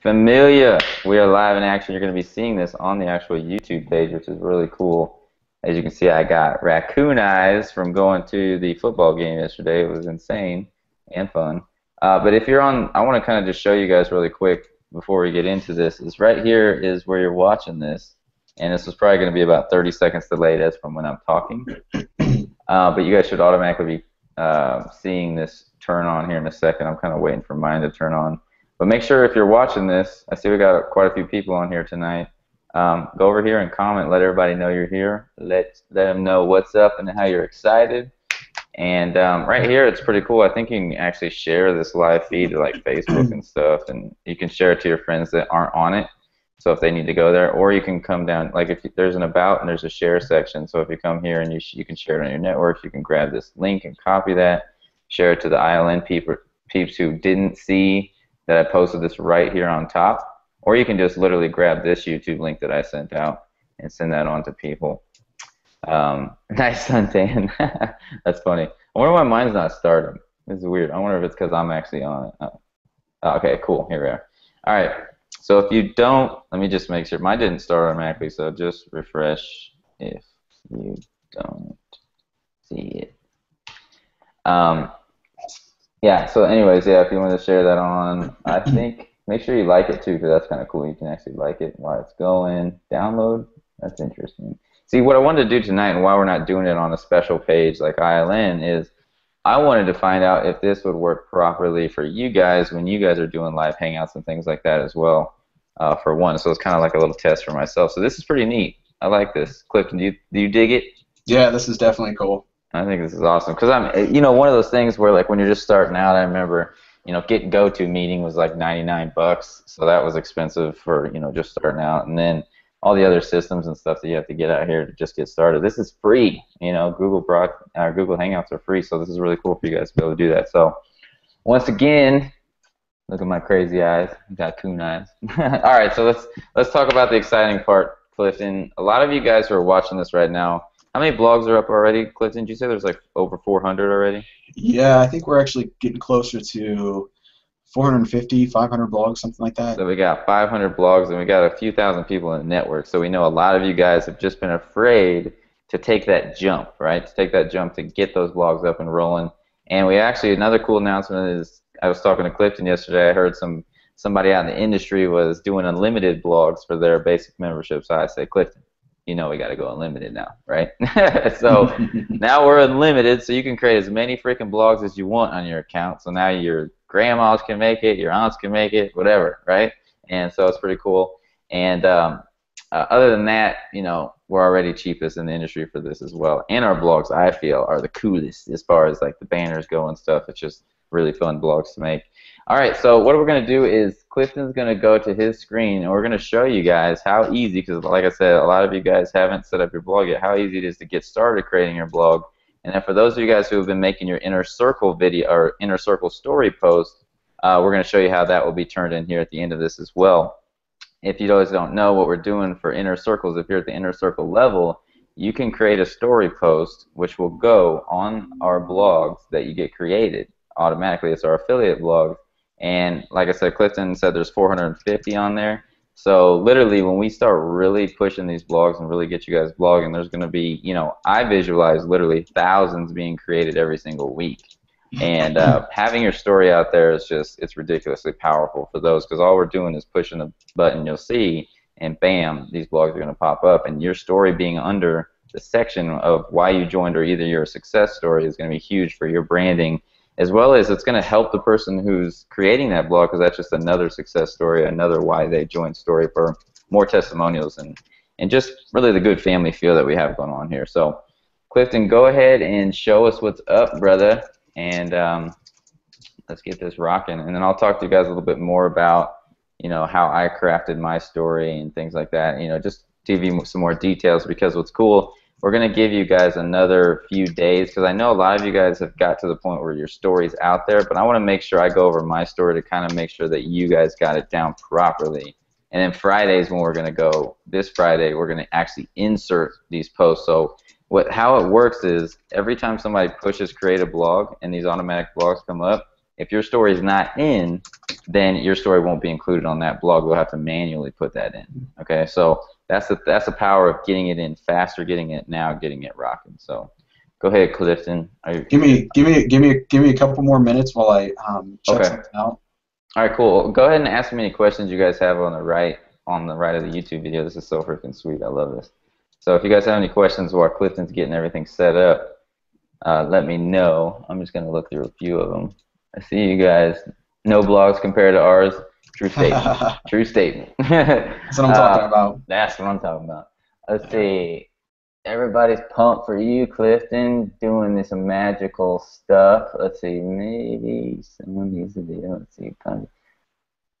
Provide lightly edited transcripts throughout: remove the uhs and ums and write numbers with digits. Familia, we are live in action. You're going to be seeing this on the actual YouTube page, which is really cool. As you can see, I got raccoon eyes from going to the football game yesterday. It was insane and fun. But if you're on, I want to kind of just show you guys really quick before we get into this. Is right here is where you're watching this, and this is probably going to be about 30 seconds delayed as from when I'm talking. But you guys should automatically be seeing this turn on here in a second. I'm kind of waiting for mine to turn on. But make sure if you're watching this, I see we got quite a few people on here tonight. Go over here and comment. Let everybody know you're here. Let them know what's up and how you're excited. And right here, it's pretty cool. I think you can actually share this live feed to like Facebook and stuff, and you can share it to your friends that aren't on it. So if they need to go there, or you can come down. Like if there's an about and there's a share section. So if you come here and you can share it on your network, you can grab this link and copy that, share it to the ILN peeps who didn't see that I posted this right here on top, or you can just literally grab this YouTube link that I sent out and send that on to people. Nice suntan. That's funny. I wonder why mine's not started. This is weird. I wonder if it's because I'm actually on it. Oh, okay, cool. Here we are. All right. So if you don't, let me just make sure. Mine didn't start automatically, so just refresh if you don't see it. Yeah, so anyways, yeah, if you want to share that on, I think, make sure you like it too, because that's kind of cool. You can actually like it while it's going. Download, that's interesting. See, what I wanted to do tonight and why we're not doing it on a special page like ILN is I wanted to find out if this would work properly for you guys when you guys are doing live hangouts and things like that as well, for one. So it's kind of like a little test for myself. So this is pretty neat. I like this. Clifton, do you dig it? Yeah, this is definitely cool. I think this is awesome because I'm, you know, one of those things where like when you're just starting out, I remember, you know, getting GoToMeeting was like $99, so that was expensive for, you know, just starting out, and then all the other systems and stuff that you have to get out here to just get started. This is free, you know. Google Hangouts are free, so this is really cool for you guys to be able to do that. So once again, look at my crazy eyes, got coon eyes. All right, so let's talk about the exciting part, Clifton. A lot of you guys who are watching this right now. How many blogs are up already, Clifton? Did you say there's like over 400 already? Yeah, I think we're actually getting closer to 450, 500 blogs, something like that. So we got 500 blogs, and we got a few thousand people in the network. So we know a lot of you guys have just been afraid to take that jump, right? To take that jump to get those blogs up and rolling. And we actually, another cool announcement is, I was talking to Clifton yesterday. I heard somebody out in the industry was doing unlimited blogs for their basic membership. So I say, Clifton, you know we got to go unlimited now, right? So now we're unlimited, so you can create as many freaking blogs as you want on your account. So now your grandmas can make it, your aunts can make it, whatever, right? And so it's pretty cool. And other than that, you know, we're already cheapest in the industry for this as well. And our blogs, I feel, are the coolest as far as like the banners go and stuff. It's just really fun blogs to make. All right, so what we're going to do is Clifton's going to go to his screen, and we're going to show you guys how easy, because like I said, a lot of you guys haven't set up your blog yet, how easy it is to get started creating your blog. And then for those of you guys who have been making your Inner Circle video or Inner Circle story post, we're going to show you how that will be turned in here at the end of this as well. If you guys don't know what we're doing for Inner Circles, if you're at the Inner Circle level, you can create a story post which will go on our blogs that you get created automatically. It's our affiliate blog. And like I said, Clifton said there's 450 on there. So literally when we start really pushing these blogs and really get you guys blogging, there's going to be, you know, I visualize literally thousands being created every single week. And having your story out there is just, it's ridiculously powerful for those, because all we're doing is pushing the button you'll see, and bam, these blogs are going to pop up. And your story being under the section of why you joined or either your success story is going to be huge for your branding, as well as it's going to help the person who's creating that blog, because that's just another success story, another why they joined story for more testimonials and just really the good family feel that we have going on here. So, Clifton, go ahead and show us what's up, brother, and let's get this rocking. And then I'll talk to you guys a little bit more about, you know, how I crafted my story and things like that, you know, just to give you some more details, because what's cool, we're going to give you guys another few days, because I know a lot of you guys have got to the point where your story's out there, but I want to make sure I go over my story to kind of make sure that you guys got it down properly. And then Fridays when we're going to go, this Friday, we're going to actually insert these posts. So how it works is every time somebody pushes create a blog and these automatic blogs come up, if your story's not in, then your story won't be included on that blog. We'll have to manually put that in. Okay, so that's the power of getting it in faster, getting it now, getting it rocking. So go ahead, Clifton. Give me a couple more minutes while I check something out. All right, cool. Go ahead and ask me any questions you guys have on the right of the YouTube video. This is so freaking sweet. I love this. So if you guys have any questions while Clifton's getting everything set up, let me know. I'm just gonna look through a few of them. I see you guys. No blogs compared to ours. True statement. True statement. That's what I'm talking about. That's what I'm talking about. Let's see. Everybody's pumped for you, Clifton, doing this magical stuff. Let's see. Maybe someone needs a video. Let's see.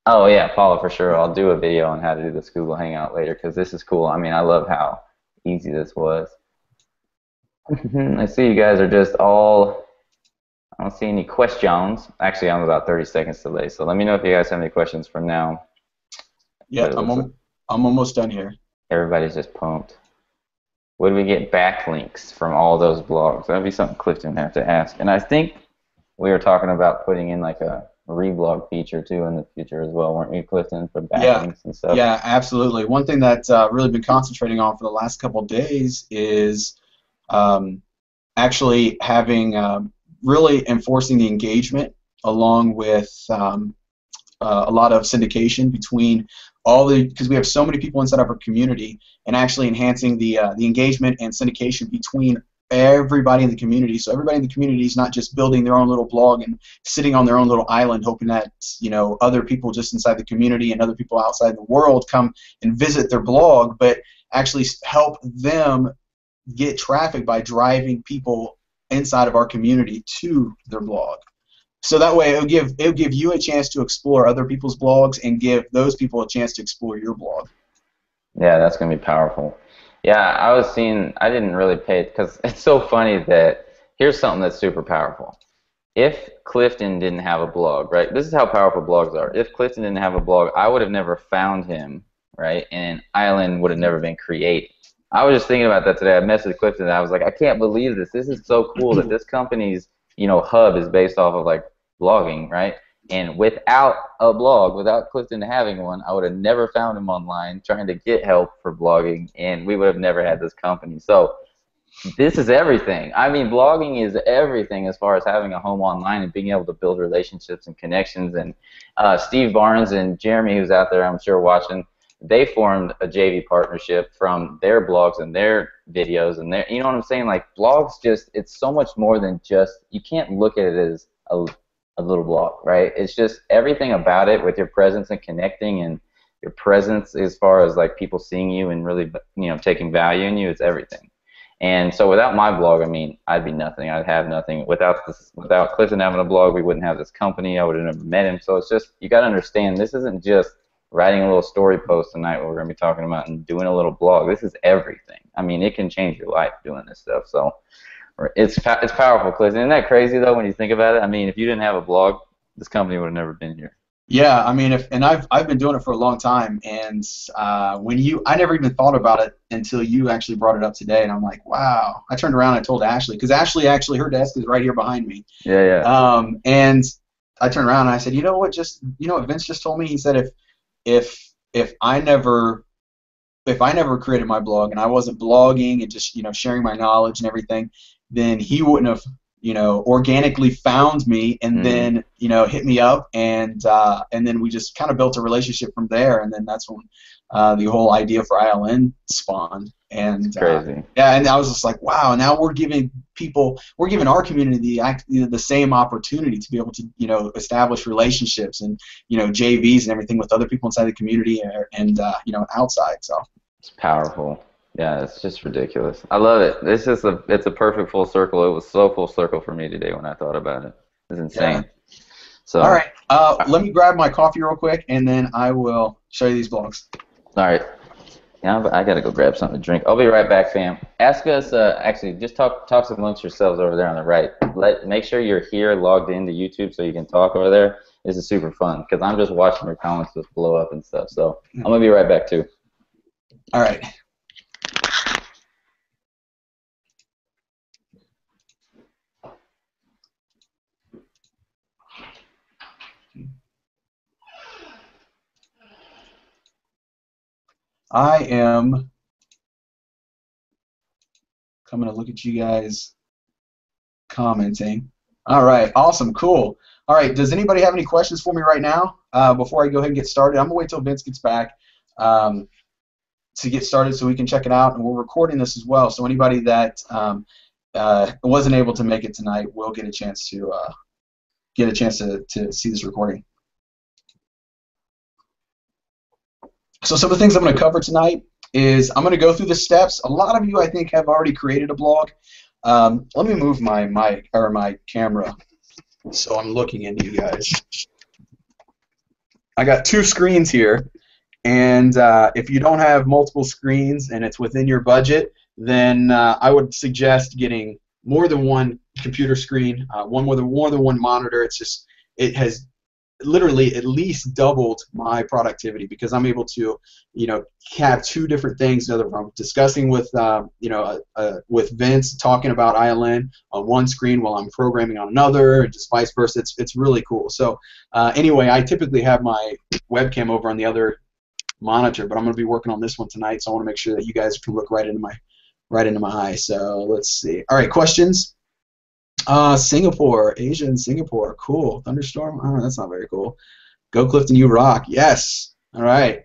Oh yeah, Paula for sure. I'll do a video on how to do this Google Hangout later because this is cool. I mean, I love how easy this was. I see you guys are just all. I don't see any questions. Actually, I'm about 30 seconds delayed, so let me know if you guys have any questions from now. Yeah, I'm almost done here. Everybody's just pumped. Would we get backlinks from all those blogs? That would be something Clifton would have to ask. And I think we were talking about putting in like a reblog feature too in the future as well, weren't we, Clifton, for backlinks and stuff? Yeah, absolutely. One thing that's really been concentrating on for the last couple days is actually having really enforcing the engagement along with a lot of syndication between all the, because we have so many people inside of our community, and actually enhancing the engagement and syndication between everybody in the community. So everybody in the community is not just building their own little blog and sitting on their own little island hoping that, you know, other people just inside the community and other people outside the world come and visit their blog, but actually help them get traffic by driving people inside of our community to their blog. So that way it'll give you a chance to explore other people's blogs and give those people a chance to explore your blog. Yeah, that's going to be powerful. Yeah, I was seeing, I didn't really pay, because it's so funny that here's something that's super powerful. If Clifton didn't have a blog, right, this is how powerful blogs are. If Clifton didn't have a blog, I would have never found him, right, and an island would have never been created. I was just thinking about that today. I messaged Clifton and I was like, I can't believe this. This is so cool that this company's, you know, hub is based off of like blogging, right? And without a blog, without Clifton having one, I would have never found him online trying to get help for blogging, and we would have never had this company. So this is everything. I mean, blogging is everything as far as having a home online and being able to build relationships and connections. And Steve Barnes and Jeremy, who's out there, I'm sure watching, they formed a JV partnership from their blogs and their videos and their, you know what I'm saying? Like blogs just, it's so much more than just, you can't look at it as a little blog, right? It's just everything about it with your presence and connecting and your presence as far as like people seeing you and really, you know, taking value in you, it's everything. And so without my blog, I mean, I'd be nothing. I'd have nothing. Without Clifton having a blog, we wouldn't have this company. I would have never met him. So it's just, you got to understand this isn't just writing a little story post tonight what we're going to be talking about and doing a little blog. This is everything. I mean, it can change your life doing this stuff. So it's powerful, Clifton. Isn't that crazy, though, when you think about it? I mean, if you didn't have a blog, this company would have never been here. Yeah, I mean, I've been doing it for a long time, and I never even thought about it until you actually brought it up today, and I'm like, wow. I turned around and I told Ashley, because Ashley actually, her desk is right here behind me. Yeah, yeah. And I turned around and I said, you know what? You know what Vince just told me? He said if I never created my blog and I wasn't blogging and just, you know, sharing my knowledge and everything, then he wouldn't have, you know, organically found me and then, you know, hit me up, and then we just kind of built a relationship from there, and then that's when the whole idea for ILN spawned. And crazy. Yeah, and I was just like, wow, now we're giving our community the same opportunity to be able to, you know, establish relationships and, you know, JVs and everything with other people inside the community and you know, outside. So it's powerful. Yeah, it's just ridiculous. I love it. This is it's a perfect full circle. It was so full circle for me today when I thought about it. It's insane. Yeah. So all right, let me grab my coffee real quick, and then I will show you these blogs. All right. Yeah, I gotta go grab something to drink. I'll be right back, fam. Ask us. Actually, just talk amongst yourselves over there on the right. Make sure you're here, logged into YouTube, so you can talk over there. This is super fun because I'm just watching your comments just blow up and stuff. So I'm gonna be right back too. All right. I am coming to look at you guys commenting. All right, awesome, cool. All right, does anybody have any questions for me right now before I go ahead and get started? I'm going to wait till Vince gets back to get started so we can check it out, and we're recording this as well, so anybody that wasn't able to make it tonight will get a chance to see this recording. So some of the things I'm going to cover tonight is I'm going to go through the steps. A lot of you, I think, have already created a blog. Let me move my mic or my camera so I'm looking into you guys. I got two screens here, and if you don't have multiple screens and it's within your budget, then I would suggest getting more than one computer screen, more than one monitor. It's just, it has literally at least doubled my productivity because I'm able to, you know, have two different things. Another I'm discussing with, with Vince, talking about ILN on one screen while I'm programming on another, and just vice versa. It's really cool. So anyway, I typically have my webcam over on the other monitor, but I'm going to be working on this one tonight, so I want to make sure that you guys can look right into my eye. So let's see. All right, questions. Singapore, Asia and Singapore, cool. Thunderstorm, oh, that's not very cool. Go Clifton, you rock. Yes. All right.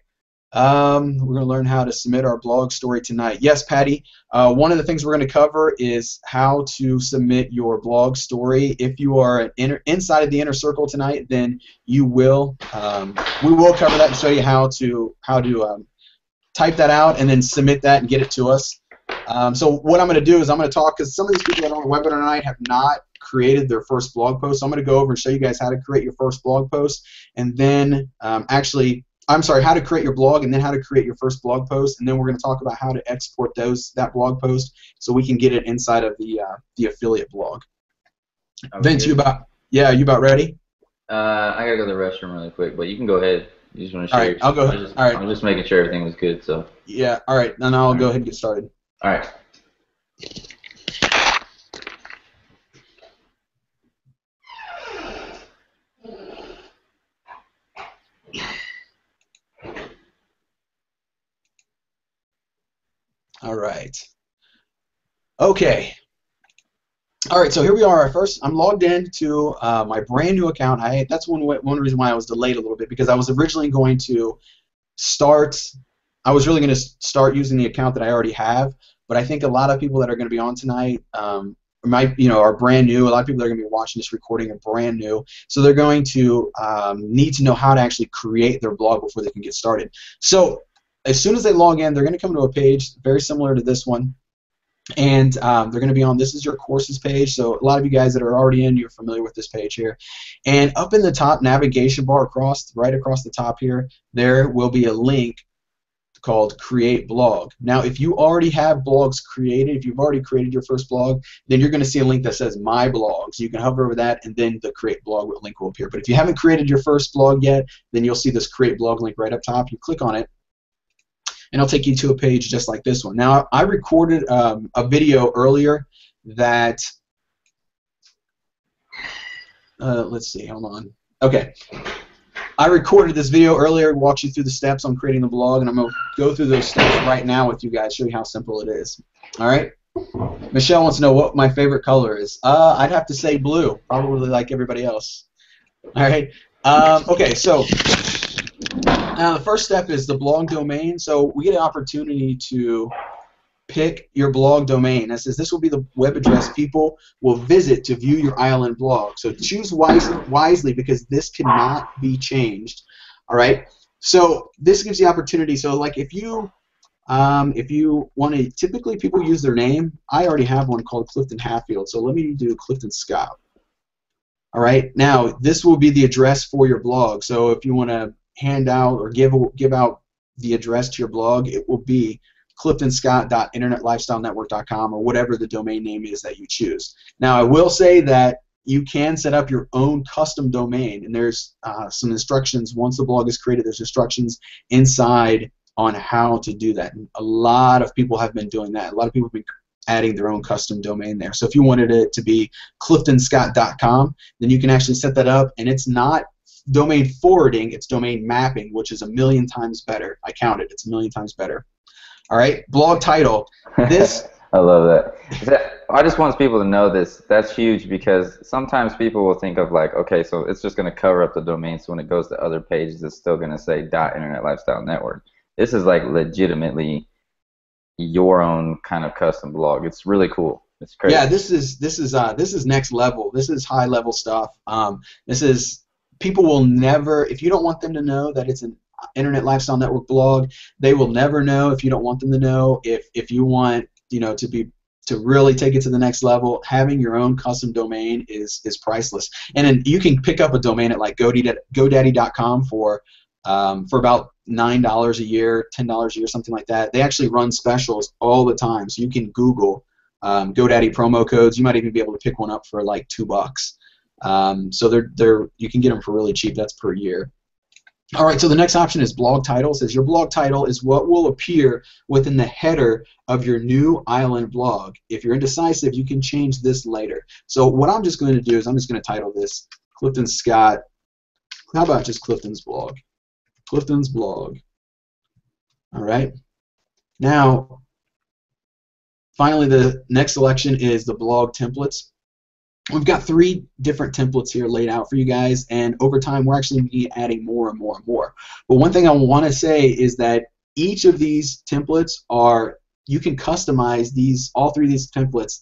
We're going to learn how to submit our blog story tonight. Yes, Patty. One of the things we're going to cover is how to submit your blog story. If you are inside of the inner circle tonight, then you will. We will cover that and show you how to type that out and then submit that and get it to us. So what I'm going to do is I'm going to talk, because some of these people that are on the webinar tonight have not created their first blog post. So I'm going to go over and show you guys how to create your first blog post, and then how to create your blog, and then how to create your first blog post, and then we're going to talk about how to export that blog post so we can get it inside of the affiliate blog. Okay. Vince, you about ready? I gotta go to the restroom really quick, but you can go ahead. You just want to share. All right, I'll go ahead. All right. I'm just making sure everything was good. So. Yeah. All right. Then I'll go ahead and get started. All right. All right. Okay. All right, so here we are. First, I'm logged in to my brand new account. That's one reason why I was delayed a little bit, because I was originally going to start. I was really going to start using the account that I already have, but I think a lot of people that are going to be on tonight are brand new. A lot of people that are going to be watching this recording are brand new, so they're going to need to know how to actually create their blog before they can get started. So as soon as they log in, they're going to come to a page very similar to this one, and they're going to be on, this is your courses page, so a lot of you guys that are already in, you're familiar with this page here. And up in the top navigation bar right across the top here, there will be a link called Create Blog. Now, if you already have blogs created, if you've already created your first blog, then you're going to see a link that says My Blog. So you can hover over that, and then the Create Blog link will appear. But if you haven't created your first blog yet, then you'll see this Create Blog link right up top. You click on it, and it'll take you to a page just like this one. Now, I recorded a video earlier that, let's see, hold on. Okay. I recorded this video earlier, walked you through the steps on creating the blog, and I'm going to go through those steps right now with you guys, show you how simple it is. All right? Michelle wants to know what my favorite color is. I'd have to say blue, probably like everybody else. All right? Okay, so the first step is the blog domain. So we get an opportunity to pick your blog domain. It says this will be the web address people will visit to view your ILN blog. So choose wisely because this cannot be changed. All right. So this gives you opportunity. So like if you want to, typically people use their name. I already have one called Clifton Hatfield. So let me do Clifton Scott. All right. Now this will be the address for your blog. So if you want to hand out or give out the address to your blog, it will be cliftonscott.internetlifestylenetwork.com or whatever the domain name is that you choose. Now, I will say that you can set up your own custom domain, and there's some instructions. Once the blog is created, there's instructions inside on how to do that. And a lot of people have been doing that. A lot of people have been adding their own custom domain there. So if you wanted it to be cliftonscott.com, then you can actually set that up, and it's not domain forwarding, it's domain mapping, which is 1,000,000 times better. I counted. It's 1,000,000 times better. All right, blog title. This. I love that. I just want people to know this. That's huge because sometimes people will think of like, okay, so it's just going to cover up the domain, so when it goes to other pages, it's still going to say .Internet Lifestyle Network. This is like legitimately your own kind of custom blog. It's really cool. It's crazy. Yeah, this is next level. This is high level stuff. This is people will never, if you don't want them to know that it's an Internet Lifestyle Network blog, they will never know if you don't want them to know. If you want to really take it to the next level, having your own custom domain is priceless. And then you can pick up a domain at like GoDaddy.com for about $9 a year, $10 a year, something like that. They actually run specials all the time, so you can Google GoDaddy promo codes. You might even be able to pick one up for like $2. So you can get them for really cheap. That's per year. All right, so the next option is blog title. Says your blog title is what will appear within the header of your new island blog. If you're indecisive, you can change this later. So what I'm just going to do is I'm just going to title this Clifton Scott. How about just Clifton's blog? Clifton's blog. All right. Now, finally, the next selection is the blog templates. We've got 3 different templates here laid out for you guys, and over time we're actually going to be adding more and more and more. But one thing I want to say is that each of these templates are, you can customize these, all 3 of these templates,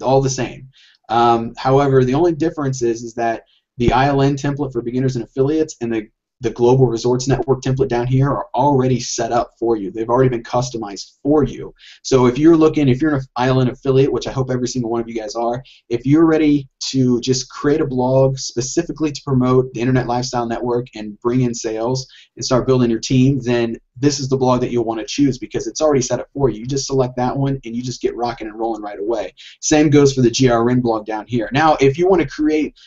all the same. However, the only difference is that the ILN template for beginners and affiliates and the Global Resorts Network template down here are already set up for you. They've already been customized for you. So if you're an ILN affiliate, which I hope every single one of you guys are, if you're ready to just create a blog specifically to promote the Internet Lifestyle Network and bring in sales and start building your team, then this is the blog that you'll want to choose because it's already set up for you. You just select that one and you just get rocking and rolling right away. Same goes for the GRN blog down here. Now, if you want to create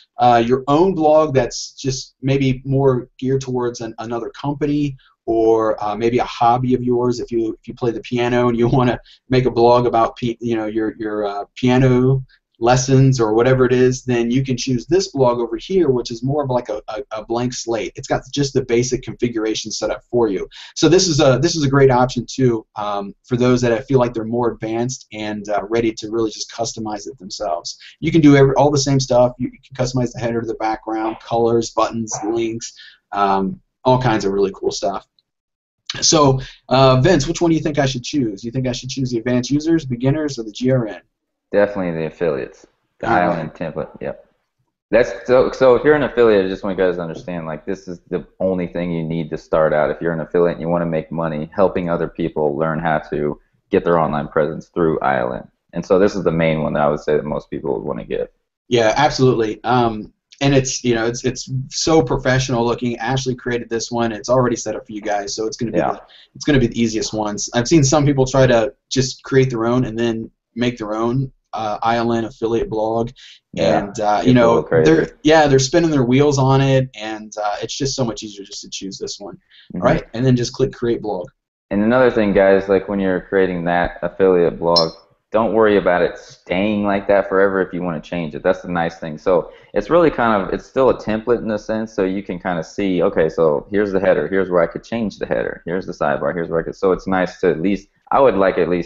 your own blog that's just maybe more geared towards another company or maybe a hobby of yours, if you play the piano and you want to make a blog about your piano lessons or whatever it is, then you can choose this blog over here, which is more of like a blank slate. It's got just the basic configuration set up for you. So this is a great option too for those that feel like they're more advanced and ready to really just customize it themselves. You can do all the same stuff. You can customize the header, the background, colors, buttons, links, all kinds of really cool stuff. So Vince, which one do you think I should choose? Do you think I should choose the advanced users, beginners, or the GRN? Definitely the affiliates, the ILN template. Yep. That's so. If you're an affiliate, I just want you guys to understand, like, this is the only thing you need to start out. If you're an affiliate and you want to make money, helping other people learn how to get their online presence through ILN. And so this is the main one that I would say that most people would want to get. Yeah, absolutely. And it's it's so professional looking. Ashley created this one. It's already set up for you guys, so it's going to be the easiest ones. I've seen some people try to just create their own and then make their own ILN affiliate blog, and they're spinning their wheels on it, and it's just so much easier just to choose this one. All right, and then just click create blog. And another thing, guys, like when you're creating that affiliate blog, don't worry about it staying like that forever if you want to change it. That's the nice thing. So it's really kind of, it's still a template in a sense, so you can kind of see, okay, so here's the header, here's where I could change the header, here's the sidebar, here's where I could, so it's nice to at least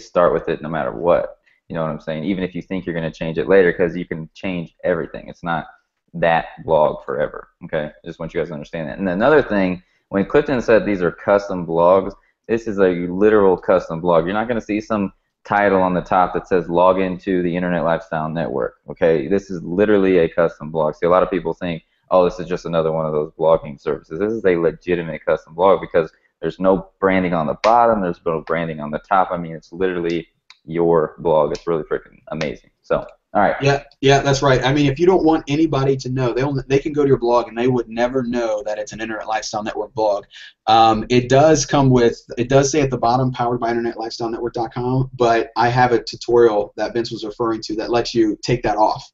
start with it no matter what. You know what I'm saying? Even if you think you're going to change it later, because you can change everything. It's not that blog forever. Okay? I just want you guys to understand that. And another thing, when Clifton said these are custom blogs, this is a literal custom blog. You're not going to see some title on the top that says log into the Internet Lifestyle Network. Okay? This is literally a custom blog. See, a lot of people think, oh, this is just another one of those blogging services. This is a legitimate custom blog because there's no branding on the bottom. There's no branding on the top. I mean, it's literally your blog. It's really freaking amazing. So, all right. Yeah, that's right. I mean, if you don't want anybody to know, they can go to your blog and they would never know that it's an Internet Lifestyle Network blog. It does say at the bottom, powered by InternetLifestyleNetwork.com, but I have a tutorial that Vince was referring to that lets you take that off.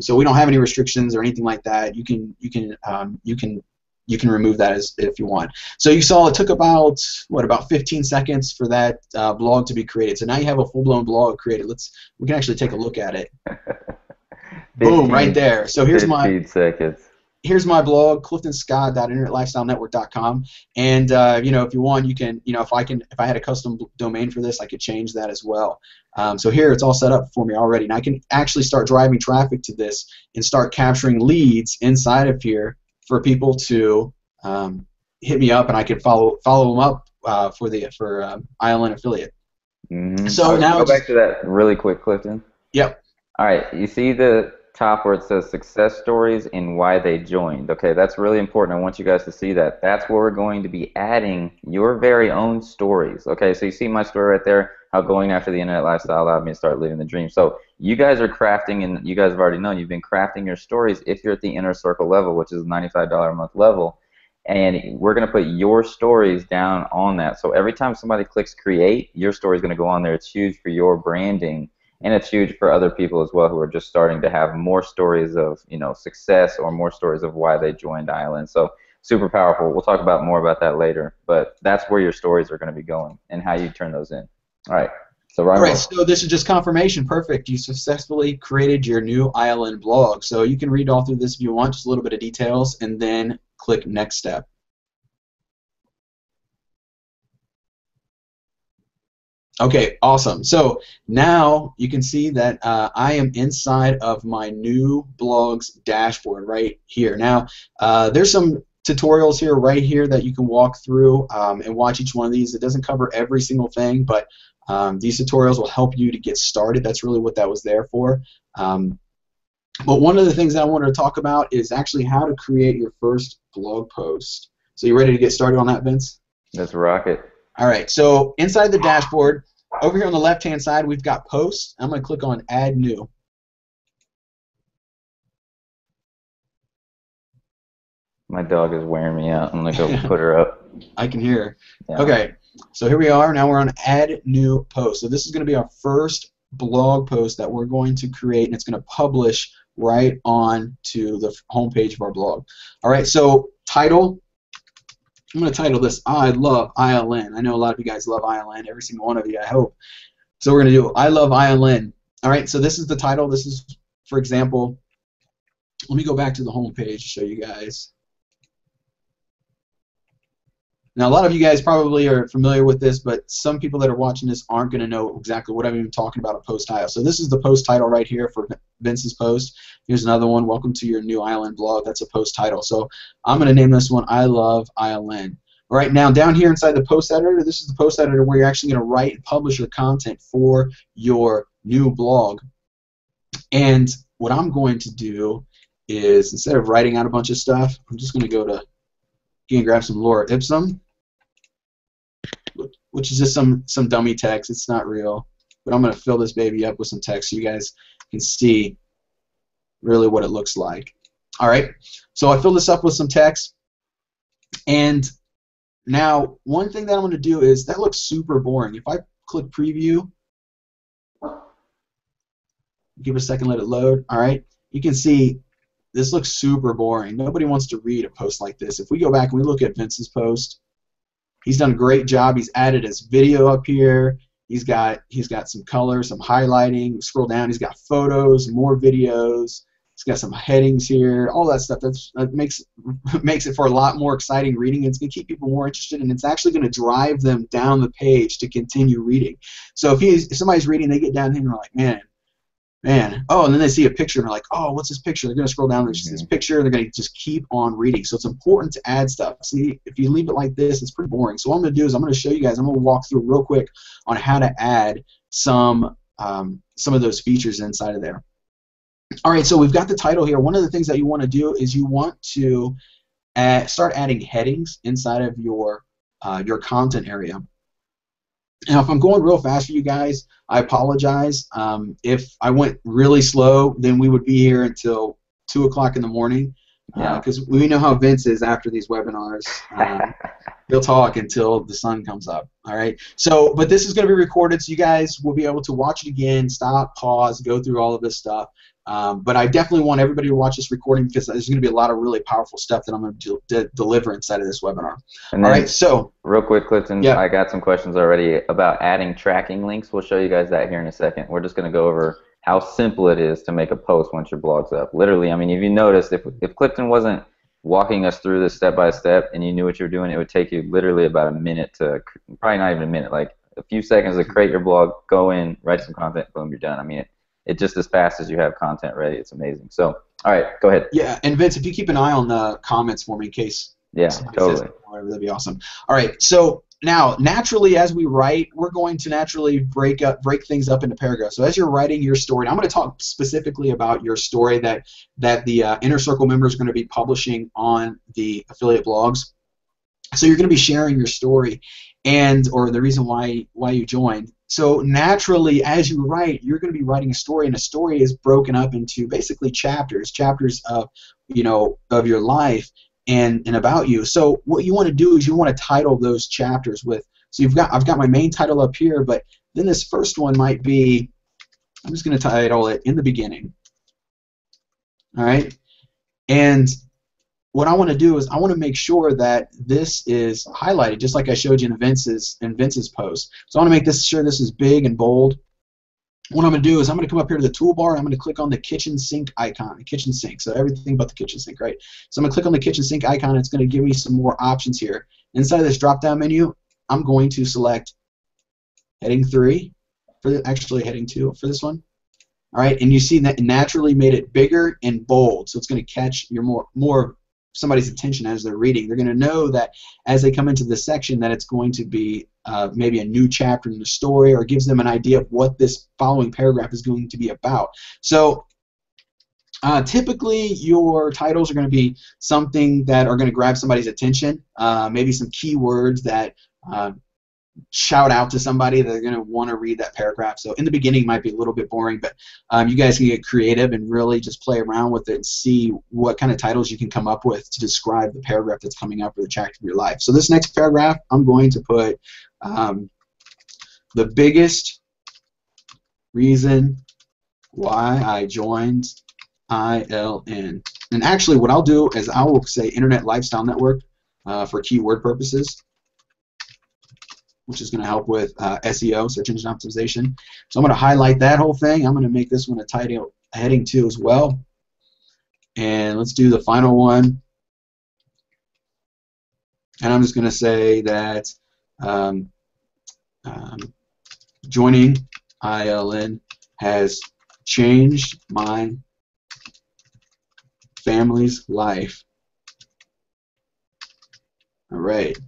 So we don't have any restrictions or anything like that. You can remove that if you want. So you saw it took about 15 seconds for that blog to be created. So now you have a full-blown blog created. We can actually take a look at it. Boom, right there. So here's 15 seconds. here's my blog, cliftonscott.internetlifestylenetwork.com, and you know, if you want, you can, if I had a custom domain for this, I could change that as well. So here it's all set up for me already, and I can actually start driving traffic to this and start capturing leads inside of here for people to hit me up, and I can follow them up for ILN affiliate. Mm-hmm. So now go back to that really quick, Clifton. Yep. All right, you see the top where it says success stories and why they joined. Okay, that's really important. I want you guys to see that. That's where we're going to be adding your very own stories. Okay, so you see my story right there, how going after the internet lifestyle allowed me to start living the dream. So you guys are crafting, and you guys have already known, you've been crafting your stories if you're at the inner circle level, which is $95 a month level, and we're going to put your stories down on that. So every time somebody clicks create, your story is going to go on there. It's huge for your branding, and it's huge for other people as well who are just starting to have more stories of, you know, success or more stories of why they joined ILN. So super powerful. We'll talk about more about that later, but that's where your stories are going to be going and how you turn those in. All right. So right, so this is just confirmation. Perfect. You successfully created your new ILN blog. So you can read all through this if you want, just a little bit of details, and then click next step. Okay, awesome. So now you can see that I am inside of my new blog's dashboard right here. Now, there's some tutorials here, right here, that you can walk through and watch each one of these. It doesn't cover every single thing, but these tutorials will help you to get started. That's really what that was there for. But one of the things that I wanted to talk about is actually how to create your first blog post. So you ready to get started on that, Vince? Let's rock it. All right, so inside the dashboard, over here on the left-hand side, we've got posts. I'm going to click on Add New. My dog is wearing me out. I'm going to go put her up. I can hear her. Yeah. Okay. So here we are. Now we're on Add New Post. So this is going to be our first blog post that we're going to create, and it's going to publish right on to the homepage of our blog. All right, so title. I'm going to title this, I Love ILN. I know a lot of you guys love ILN, every single one of you, I hope. So we're going to do, I Love ILN. All right, so this is the title. This is, for example, let me go back to the home page to show you guys. Now, a lot of you guys probably are familiar with this, but some people that are watching this aren't going to know exactly what I'm even talking about, a post title. So this is the post title right here for Vince's post. Here's another one, welcome to your new ILN blog. That's a post title. So I'm going to name this one, I Love ILN. All right, now down here inside the post editor, this is the post editor where you're actually going to write and publish your content for your new blog. And what I'm going to do is, instead of writing out a bunch of stuff, I'm just going to go to, you can grab some Lorem Ipsum, which is just some dummy text. It's not real, but I'm going to fill this baby up with some text so you guys can see really what it looks like. All right, so I filled this up with some text, and now one thing that I'm going to do is, that looks super boring. If I click preview, give it a second, let it load. All right, you can see this looks super boring. Nobody wants to read a post like this. If we go back and we look at Vince's post, he's done a great job. He's added his video up here. He's got some color, some highlighting. Scroll down. He's got photos, more videos. He's got some headings here. All that stuff. That makes it for a lot more exciting reading. It's going to keep people more interested, and it's actually going to drive them down the page to continue reading. So if somebody's reading, they get down here and they're like, man. Oh, and then they see a picture and they're like, oh, what's this picture? They're going to scroll down and see this picture, and they're going to just keep on reading. So it's important to add stuff. See, if you leave it like this, it's pretty boring. So what I'm going to do is I'm going to show you guys, I'm going to walk through real quick on how to add some of those features inside of there. All right, so we've got the title here. One of the things that you want to do is you want to start adding headings inside of your content area. Now, if I'm going real fast for you guys, I apologize. If I went really slow, then we would be here until 2 o'clock in the morning, because we know how Vince is after these webinars. He'll talk until the sun comes up. All right. So, but this is going to be recorded, so you guys will be able to watch it again, stop, pause, go through all of this stuff. But I definitely want everybody to watch this recording, because there's going to be a lot of really powerful stuff that I'm going to deliver inside of this webinar. And then, all right, so real quick, Clifton, I got some questions already about adding tracking links. We'll show you guys that here in a second. We're just going to go over how simple it is to make a post once your blog's up. Literally, I mean, if you noticed, if Clifton wasn't walking us through this step by step and you knew what you were doing, it would take you literally about a minute to, probably not even a minute, like a few seconds to create your blog, go in, write some content, boom, you're done. I mean, it just as fast as you have content ready, it's amazing. So, all right, go ahead. Yeah, and Vince, if you keep an eye on the comments for me in case. Yeah, totally. That'd be awesome. All right, so now naturally as we write, we're going to naturally break things up into paragraphs. So as you're writing your story, and I'm going to talk specifically about your story that the Inner Circle members are going to be publishing on the affiliate blogs. So you're going to be sharing your story and or the reason why you joined. So naturally, as you write, you're going to be writing a story, and a story is broken up into basically chapters of, you know, of your life and about you. So what you want to do is you want to title those chapters with. So I've got my main title up here, but then this first one might be, I'm just going to title it In the Beginning. All right, and what I want to do is I want to make sure that this is highlighted, just like I showed you in Vince's post. So I want to make this sure this is big and bold. What I'm going to do is I'm going to come up here to the toolbar and I'm going to click on the kitchen sink icon, the kitchen sink, so everything but the kitchen sink, right? So I'm going to click on the kitchen sink icon and it's going to give me some more options here. Inside of this drop-down menu, I'm going to select heading 3, actually heading 2 for this one. All right, and you see that it naturally made it bigger and bold, so it's going to catch your more somebody's attention as they're reading. They're going to know that as they come into this section that it's going to be maybe a new chapter in the story, or gives them an idea of what this following paragraph is going to be about. So typically your titles are going to be something that are going to grab somebody's attention, maybe some keywords that shout out to somebody that are going to want to read that paragraph. So In the Beginning might be a little bit boring, but you guys can get creative and really just play around with it and see what kind of titles you can come up with to describe the paragraph that's coming up or the chapter of your life. So this next paragraph, I'm going to put the biggest reason why I joined ILN. And actually what I'll do is I will say Internet Lifestyle Network for keyword purposes, which is going to help with SEO, search engine optimization. So I'm going to highlight that whole thing. I'm going to make this one a title, a heading 2 as well. And let's do the final one. And I'm just going to say that joining ILN has changed my family's life. All right.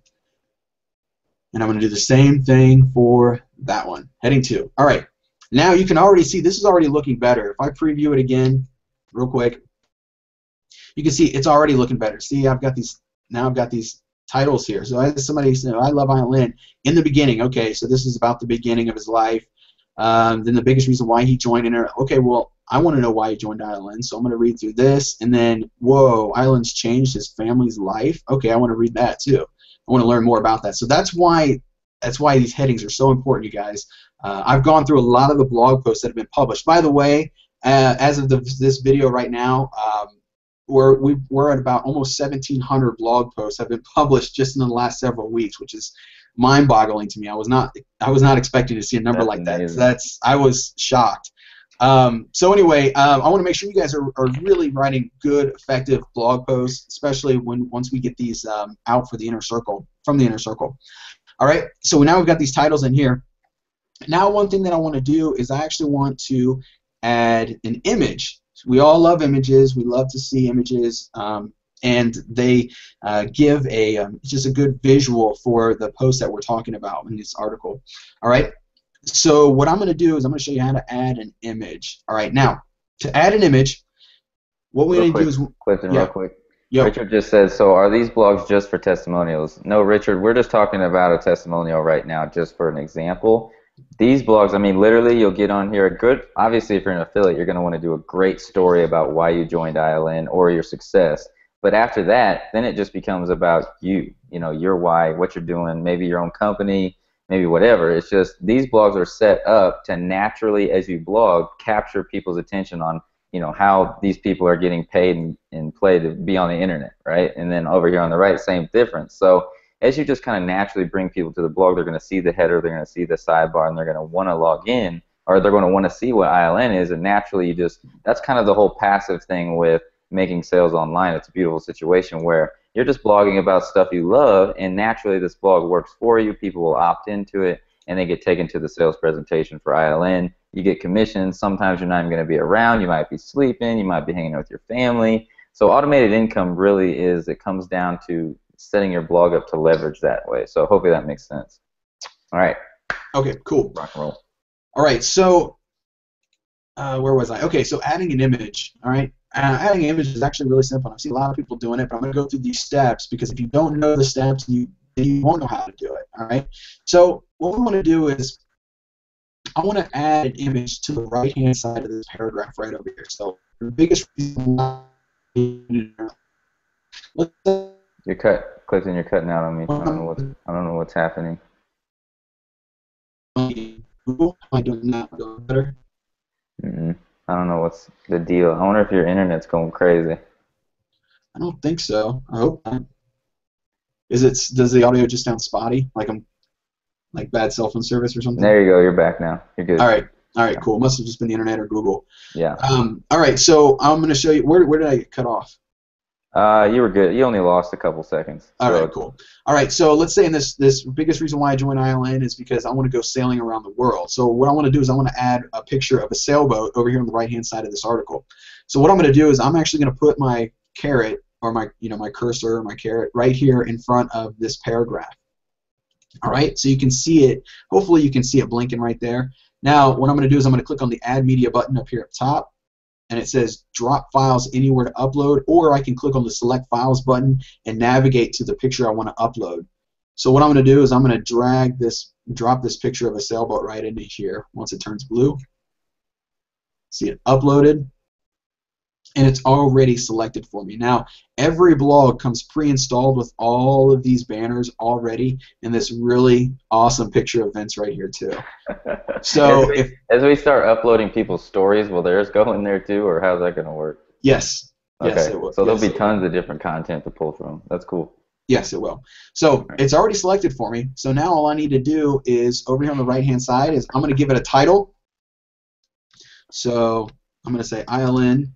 And I'm going to do the same thing for that one, heading 2. All right, now you can already see this is already looking better. If I preview it again real quick, you can see it's already looking better. See, I've got these titles here. So as somebody said, I love ILN. In the Beginning, okay, so this is about the beginning of his life. Then the biggest reason why he joined Internet. Okay, well, I want to know why he joined ILN, so I'm going to read through this. And then, whoa, ILN's changed his family's life. Okay, I want to read that too. I want to learn more about that. So that's why these headings are so important, you guys. I've gone through a lot of the blog posts that have been published. By the way, as of this video right now, we're at about almost 1,700 blog posts have been published just in the last several weeks, which is mind-boggling to me. I was not expecting to see a number like that. So I was shocked. So anyway, I want to make sure you guys are really writing good, effective blog posts, especially once we get these out for the Inner Circle, from the Inner Circle. All right, so now we've got these titles in here. Now one thing that I want to do is I actually want to add an image. We all love images. We love to see images, and they give a just a good visual for the post that we're talking about in this article. All right. So what I'm going to do is I'm going to show you how to add an image. All right, now to add an image, what we're going to do is Clifton, yeah. Real quick. Yep. Richard just says, so are these blogs just for testimonials? No, Richard, we're just talking about a testimonial right now, just for an example. These blogs, I mean, literally, you'll get on here a good. Obviously, if you're an affiliate, you're going to want to do a great story about why you joined ILN or your success. But after that, then it just becomes about you. You know, your why, what you're doing, maybe your own company. Maybe whatever. It's just these blogs are set up to naturally, as you blog, capture people's attention on, you know, how these people are getting paid and play to be on the internet, right? And then over here on the right, same difference. So as you just kind of naturally bring people to the blog, they're going to see the header, they're going to see the sidebar, and they're going to want to log in, or they're going to want to see what ILN is, and naturally you just, that's kind of the whole passive thing with making sales online. It's a beautiful situation where you're just blogging about stuff you love, and naturally this blog works for you. People will opt into it, and they get taken to the sales presentation for ILN. You get commissions. Sometimes you're not even going to be around. You might be sleeping. You might be hanging out with your family. So automated income really is, it comes down to setting your blog up to leverage that way. So hopefully that makes sense. All right. Okay, cool. Rock and roll. All right, so where was I? Okay, so adding an image, all right? Adding an image is actually really simple. I've seen a lot of people doing it, but I'm going to go through these steps because if you don't know the steps, you won't know how to do it, all right? So what we want to do is I want to add an image to the right-hand side of this paragraph right over here. So the biggest reason why Clifton, you're cutting out on me. I don't know what's happening. I don't know better. I don't know what's the deal. I wonder if your internet's going crazy. I don't think so. I hope not. Does the audio just sound spotty? Like I'm like bad cell phone service or something? There you go. You're back now. You're good. All right. All right. Cool. Must have just been the internet or Google. Yeah. All right. So I'm going to show you where did I get cut off? You were good. You only lost a couple seconds. All right, cool. All right, so let's say in this biggest reason why I joined ILN is because I want to go sailing around the world. So what I want to do is I want to add a picture of a sailboat over here on the right-hand side of this article. So what I'm going to do is I'm actually going to put my caret or my cursor or my caret right here in front of this paragraph. All right, so you can see it. Hopefully you can see it blinking right there. Now what I'm going to do is I'm going to click on the Add Media button up here at the top. And it says drop files anywhere to upload, or I can click on the select files button and navigate to the picture I want to upload. So what I'm going to do is I'm going to drop this picture of a sailboat right into here once it turns blue. See it uploaded, and it's already selected for me. Now every blog comes pre-installed with all of these banners already, and this really awesome picture of Vince right here too. So as we start uploading people's stories, will theirs go in there too, or how's that going to work? Yes. Okay. Yes, it will. So there'll be tons of different content to pull from. That's cool. Yes, it will. So it's already selected for me. So now all I need to do is over here on the right-hand side is I'm going to give it a title. So I'm going to say ILN.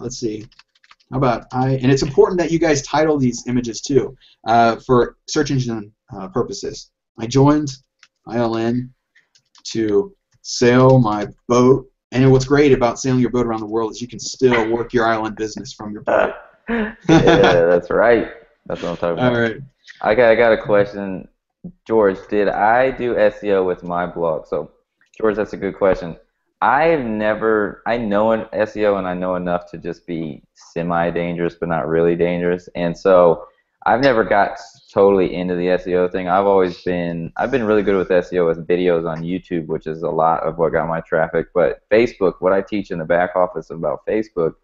Let's see. How about and it's important that you guys title these images too for search engine purposes. I joined ILN to sail my boat. And what's great about sailing your boat around the world is you can still work your ILN business from your boat. Yeah, that's right. That's what I'm talking about. All right. I got a question. George, did I do SEO with my blog? So, George, that's a good question. I know an SEO and I know enough to just be semi-dangerous but not really dangerous, and so I've never got totally into the SEO thing. I've been really good with SEO with videos on YouTube, which is a lot of what got my traffic, but Facebook, what I teach in the back office about Facebook,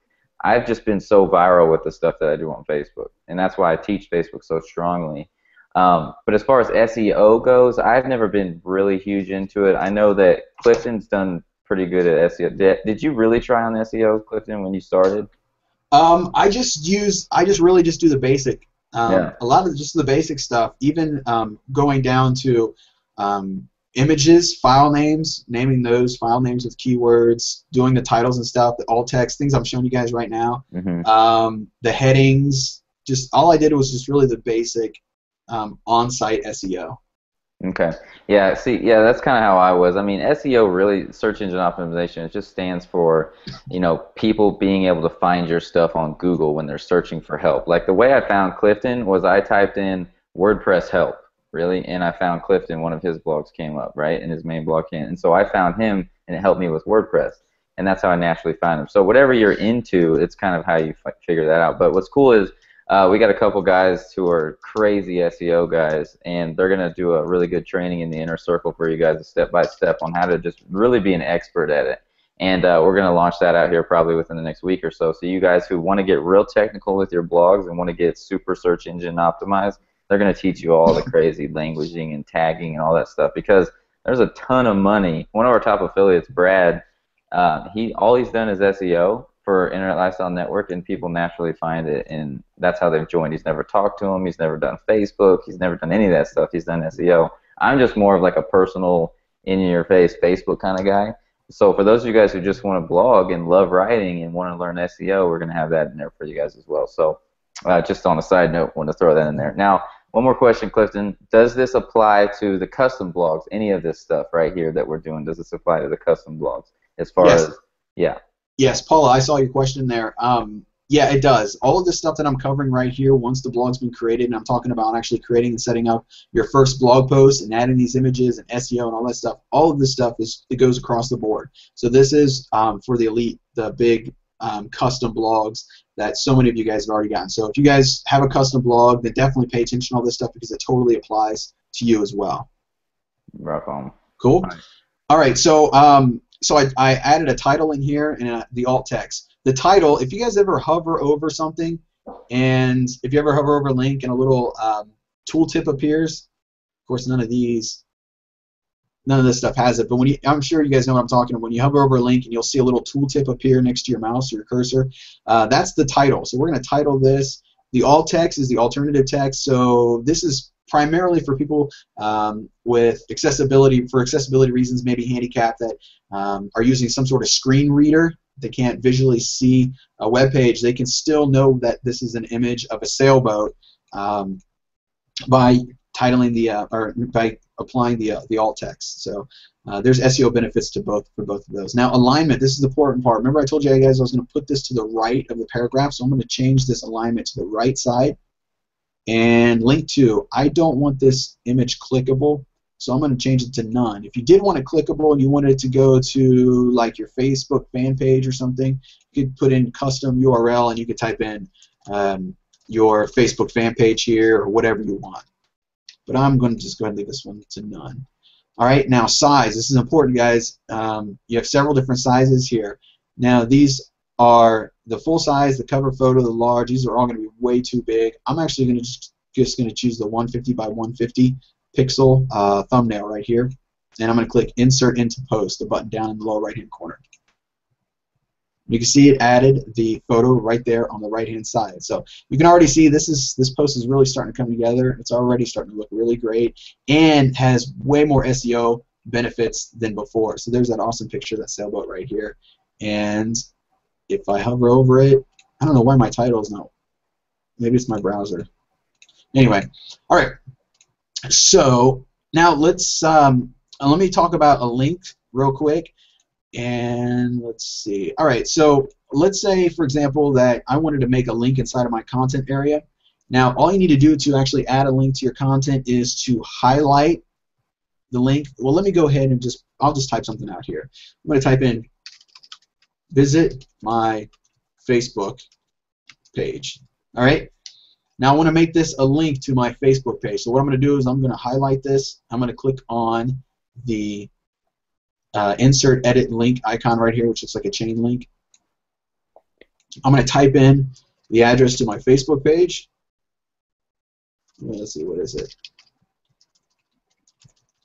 I've just been so viral with the stuff that I do on Facebook, and that's why I teach Facebook so strongly. But as far as SEO goes, I've never been really huge into it. I know that Clifton's done pretty good at SEO. Did you really try on SEO, Clifton, when you started? I just really do the basic. A lot of just the basic stuff, even going down to images, file names, naming those file names with keywords, doing the titles and stuff, the alt text, things I'm showing you guys right now, the headings. Just all I did was just really the basic on-site SEO. Okay. Yeah. See. Yeah. That's kind of how I was. I mean, SEO really, search engine optimization. It just stands for, people being able to find your stuff on Google when they're searching for help. Like the way I found Clifton was I typed in WordPress help, really, and I found Clifton. One of his blogs came up, right, and his main blog came, and so I found him, and it helped me with WordPress, and that's how I naturally find him. So whatever you're into, it's kind of how you figure that out. But what's cool is, we got a couple guys who are crazy SEO guys, and they're going to do a really good training in the inner circle for you guys, step-by-step on how to just really be an expert at it. And we're going to launch that out here probably within the next week or so. So you guys who want to get real technical with your blogs and want to get super search engine optimized, they're going to teach you all the crazy languaging and tagging and all that stuff, because there's a ton of money. One of our top affiliates, Brad, all he's done is SEO for Internet Lifestyle Network, and people naturally find it, and that's how they've joined. He's never talked to him. He's never done Facebook. He's never done any of that stuff. He's done SEO. I'm just more of like a personal, in-your-face Facebook kind of guy, So for those of you guys who just want to blog and love writing and want to learn SEO, we're going to have that in there for you guys as well. So just on a side note, want to throw that in there. Now, one more question, Clifton. Does this apply to the custom blogs, any of this stuff right here that we're doing? Does this apply to the custom blogs as far as, yeah? Yes, Paula, I saw your question there. Yeah, it does. All of this stuff that I'm covering right here, once the blog's been created, and I'm talking about actually creating and setting up your first blog post and adding these images and SEO and all that stuff, all of this stuff, it goes across the board. So this is for the elite, the big custom blogs that so many of you guys have already gotten. So if you guys have a custom blog, then definitely pay attention to all this stuff because it totally applies to you as well. Right on. Cool. All right, so I added a title in here and the alt text. The title, if you guys ever hover over something, and if you ever hover over a link and a little tooltip appears, of course none of this stuff has it, but when you, I'm sure you guys know what I'm talking about. When you hover over a link and you'll see a little tooltip appear next to your mouse or your cursor, that's the title. So we're going to title this. The alt text is the alternative text, so this is primarily for people with accessibility, for accessibility reasons, maybe handicapped, that are using some sort of screen reader. They can't visually see a web page. They can still know that this is an image of a sailboat by titling the or by applying the alt text. So there's SEO benefits to both for both of those. Now alignment. This is the important part. Remember I told you guys I was going to put this to the right of the paragraph. So I'm going to change this alignment to the right side. And link to. I don't want this image clickable. So I'm going to change it to none. If you did want it clickable and you wanted it to go to like your Facebook fan page or something, you could put in custom URL and you could type in your Facebook fan page here or whatever you want. But I'm going to just go ahead and leave this one to none. All right, now size. This is important, guys. You have several different sizes here. Now these are the full size, the cover photo, the large. These are all going to be way too big. I'm actually going to just going to choose the 150 by 150. Pixel thumbnail right here, and I'm going to click Insert into Post, the button down in the lower right-hand corner. You can see it added the photo right there on the right-hand side. So you can already see this post is really starting to come together. It's already starting to look really great, and has way more SEO benefits than before. So there's that awesome picture of that sailboat right here, and if I hover over it, I don't know why my title is not. Maybe it's my browser. Anyway, all right. So now let's let me talk about a link real quick, and let's see. All right, so let's say, for example, that I wanted to make a link inside of my content area. Now, all you need to do to actually add a link to your content is to highlight the link. Well, let me go ahead and I'll just type something out here. I'm going to type in visit my Facebook page. All right. Now I want to make this a link to my Facebook page. So what I'm going to do is I'm going to highlight this. I'm going to click on the insert edit link icon right here, which looks like a chain link. I'm going to type in the address to my Facebook page. Let's see, what is it?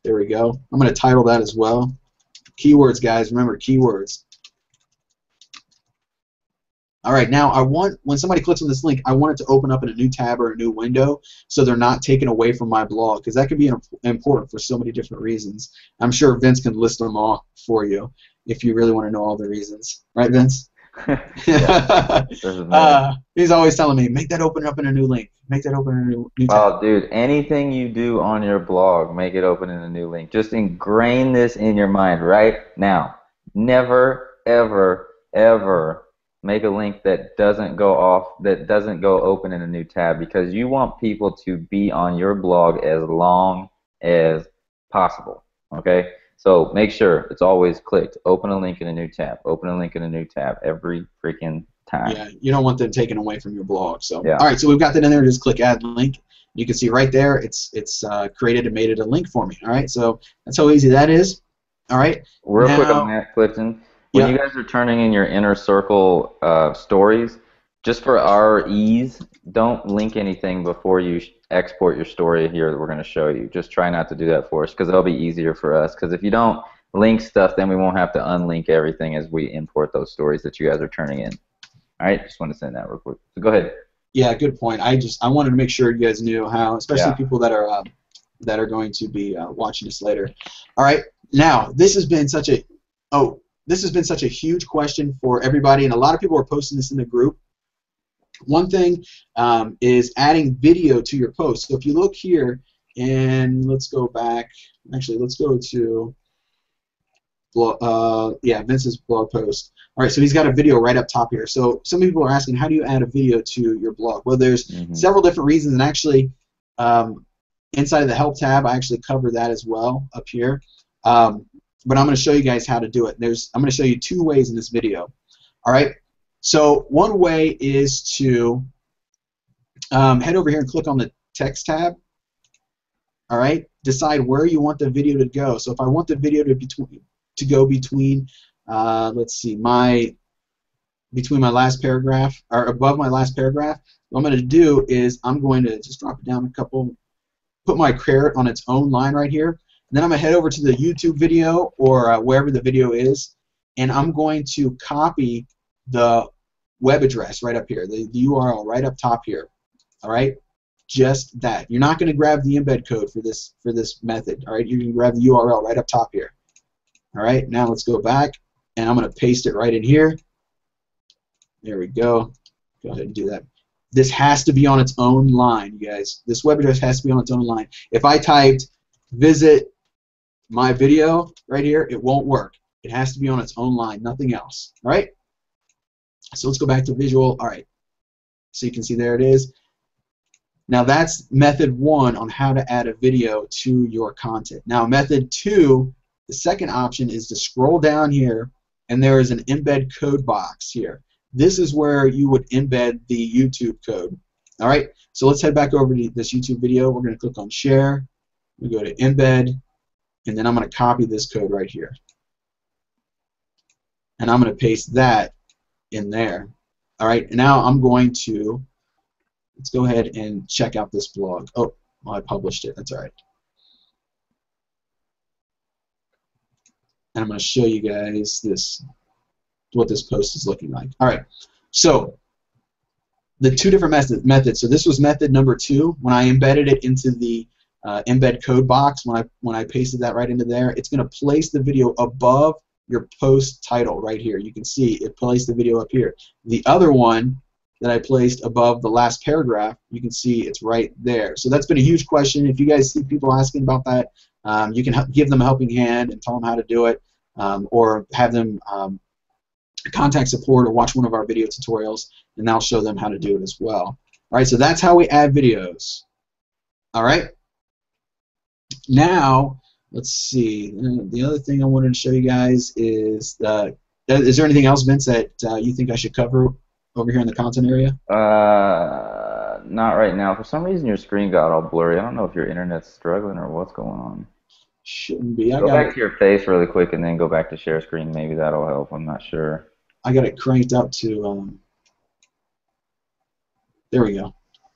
There we go. I'm going to title that as well. Keywords, guys. Remember, keywords. All right, now I want, when somebody clicks on this link, I want it to open up in a new tab or a new window so they're not taken away from my blog, because that could be important for so many different reasons. I'm sure Vince can list them all for you if you really want to know all the reasons. Right, Vince? Yeah, he's always telling me, make that open up in a new link. Make that open in a new tab. Oh, dude, anything you do on your blog, make it open in a new link. Just ingrain this in your mind right now. Never, ever, ever make a link that doesn't go open in a new tab, because you want people to be on your blog as long as possible. Okay? So make sure it's always clicked. Open a link in a new tab. Open a link in a new tab every freaking time. Yeah, you don't want them taken away from your blog. So yeah. All right, so we've got that in there. Just click add link. You can see right there it's created and made it a link for me. All right, so that's how easy that is. All right. Real quick on that, Clifton. When you guys are turning in your inner circle stories, just for our ease, don't link anything before you export your story here that we're going to show you. Just try not to do that for us, because that'll be easier for us. Because if you don't link stuff, then we won't have to unlink everything as we import those stories that you guys are turning in. All right, just want to send that real quick. So go ahead. Yeah, good point. I wanted to make sure you guys knew how, especially people that are going to be watching this later. All right, now this has been such a this has been such a huge question for everybody, and a lot of people are posting this in the group. One thing is adding video to your post. So if you look here, and let's go back. Actually, let's go to Vince's blog post. All right, so he's got a video right up top here. So some people are asking, how do you add a video to your blog? Well, there's several different reasons, and actually, inside of the help tab, I actually cover that as well up here. But I'm going to show you guys how to do it. I'm going to show you two ways in this video. All right. So one way is to head over here and click on the text tab. All right. Decide where you want the video to go. So if I want the video to go between, let's see, between my last paragraph or above my last paragraph, what I'm going to do is I'm going to just drop it down a couple, put my carrot on its own line right here, and then I'm going to head over to the YouTube video or wherever the video is, and I'm going to copy the web address right up here, the URL right up top here. All right, just that. You're not going to grab the embed code for this method. All right, you're going to grab the URL right up top here. All right, now let's go back, and I'm going to paste it right in here. There we go. Go ahead and do that. This has to be on its own line, you guys. This web address has to be on its own line. If I typed visit my video right here, it won't work. It has to be on its own line, nothing else. All right? So let's go back to visual. All right. So you can see there it is. Now that's method one on how to add a video to your content. Now method two, the second option is to scroll down here, and there is an embed code box here. This is where you would embed the YouTube code. All right, so let's head back over to this YouTube video. We're going to click on Share. We go to Embed, and then I'm going to copy this code right here. And I'm going to paste that in there. All right, now I'm going to, let's go ahead and check out this blog. Oh, well, I published it. That's all right. And I'm going to show you guys this, what this post is looking like. All right, so the two different methods. So this was method number two. When I embedded it into the embed code box, when I pasted that right into there, it's going to place the video above your post title right here. You can see it placed the video up here. The other one that I placed above the last paragraph, you can see it's right there. So that's been a huge question. If you guys see people asking about that, you can give them a helping hand and tell them how to do it, or have them contact support or watch one of our video tutorials, and I'll show them how to do it as well. Alright, so that's how we add videos. Alright, now let's see. The other thing I wanted to show you guys is there anything else, Vince, that you think I should cover over here in the content area? Not right now. For some reason your screen got all blurry. I don't know if your internet's struggling or what's going on. Shouldn't be. Go back to your face really quick and then go back to share screen. Maybe that'll help. I'm not sure. I got it cranked up to. There we go.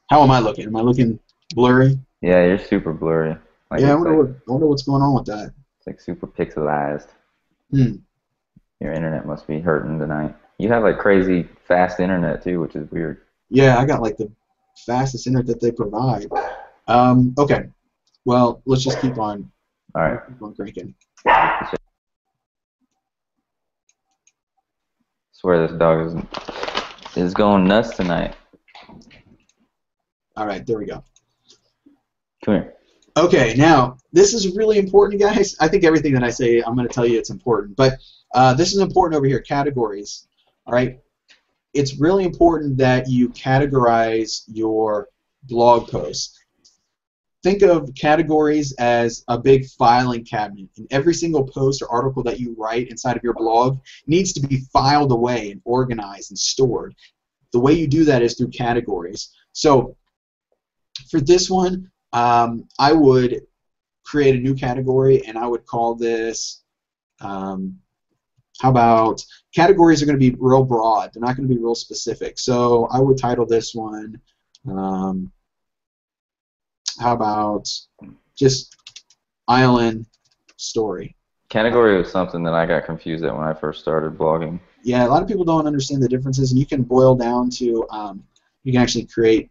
How am I looking? Am I looking blurry? Yeah, you're super blurry. Like, yeah, I wonder what's going on with that. It's like super pixelized. Hmm. Your internet must be hurting tonight. You have like crazy fast internet too, which is weird. Yeah, I got like the fastest internet that they provide. Okay. Well, let's just keep on. All right. I swear this dog is going nuts tonight. All right, there we go. Come here. Okay, now this is really important, guys. I think everything that I say, I'm going to tell you it's important, but this is important over here. Categories. All right. It's really important that you categorize your blog posts. Think of categories as a big filing cabinet, and every single post or article that you write inside of your blog needs to be filed away and organized and stored. The way you do that is through categories. So for this one, I would create a new category, and I would call this, how about, categories are going to be real broad. They're not going to be real specific. So I would title this one, how about just island story? Category was something that I got confused at when I first started blogging. Yeah, a lot of people don't understand the differences, and you can boil down to you can actually create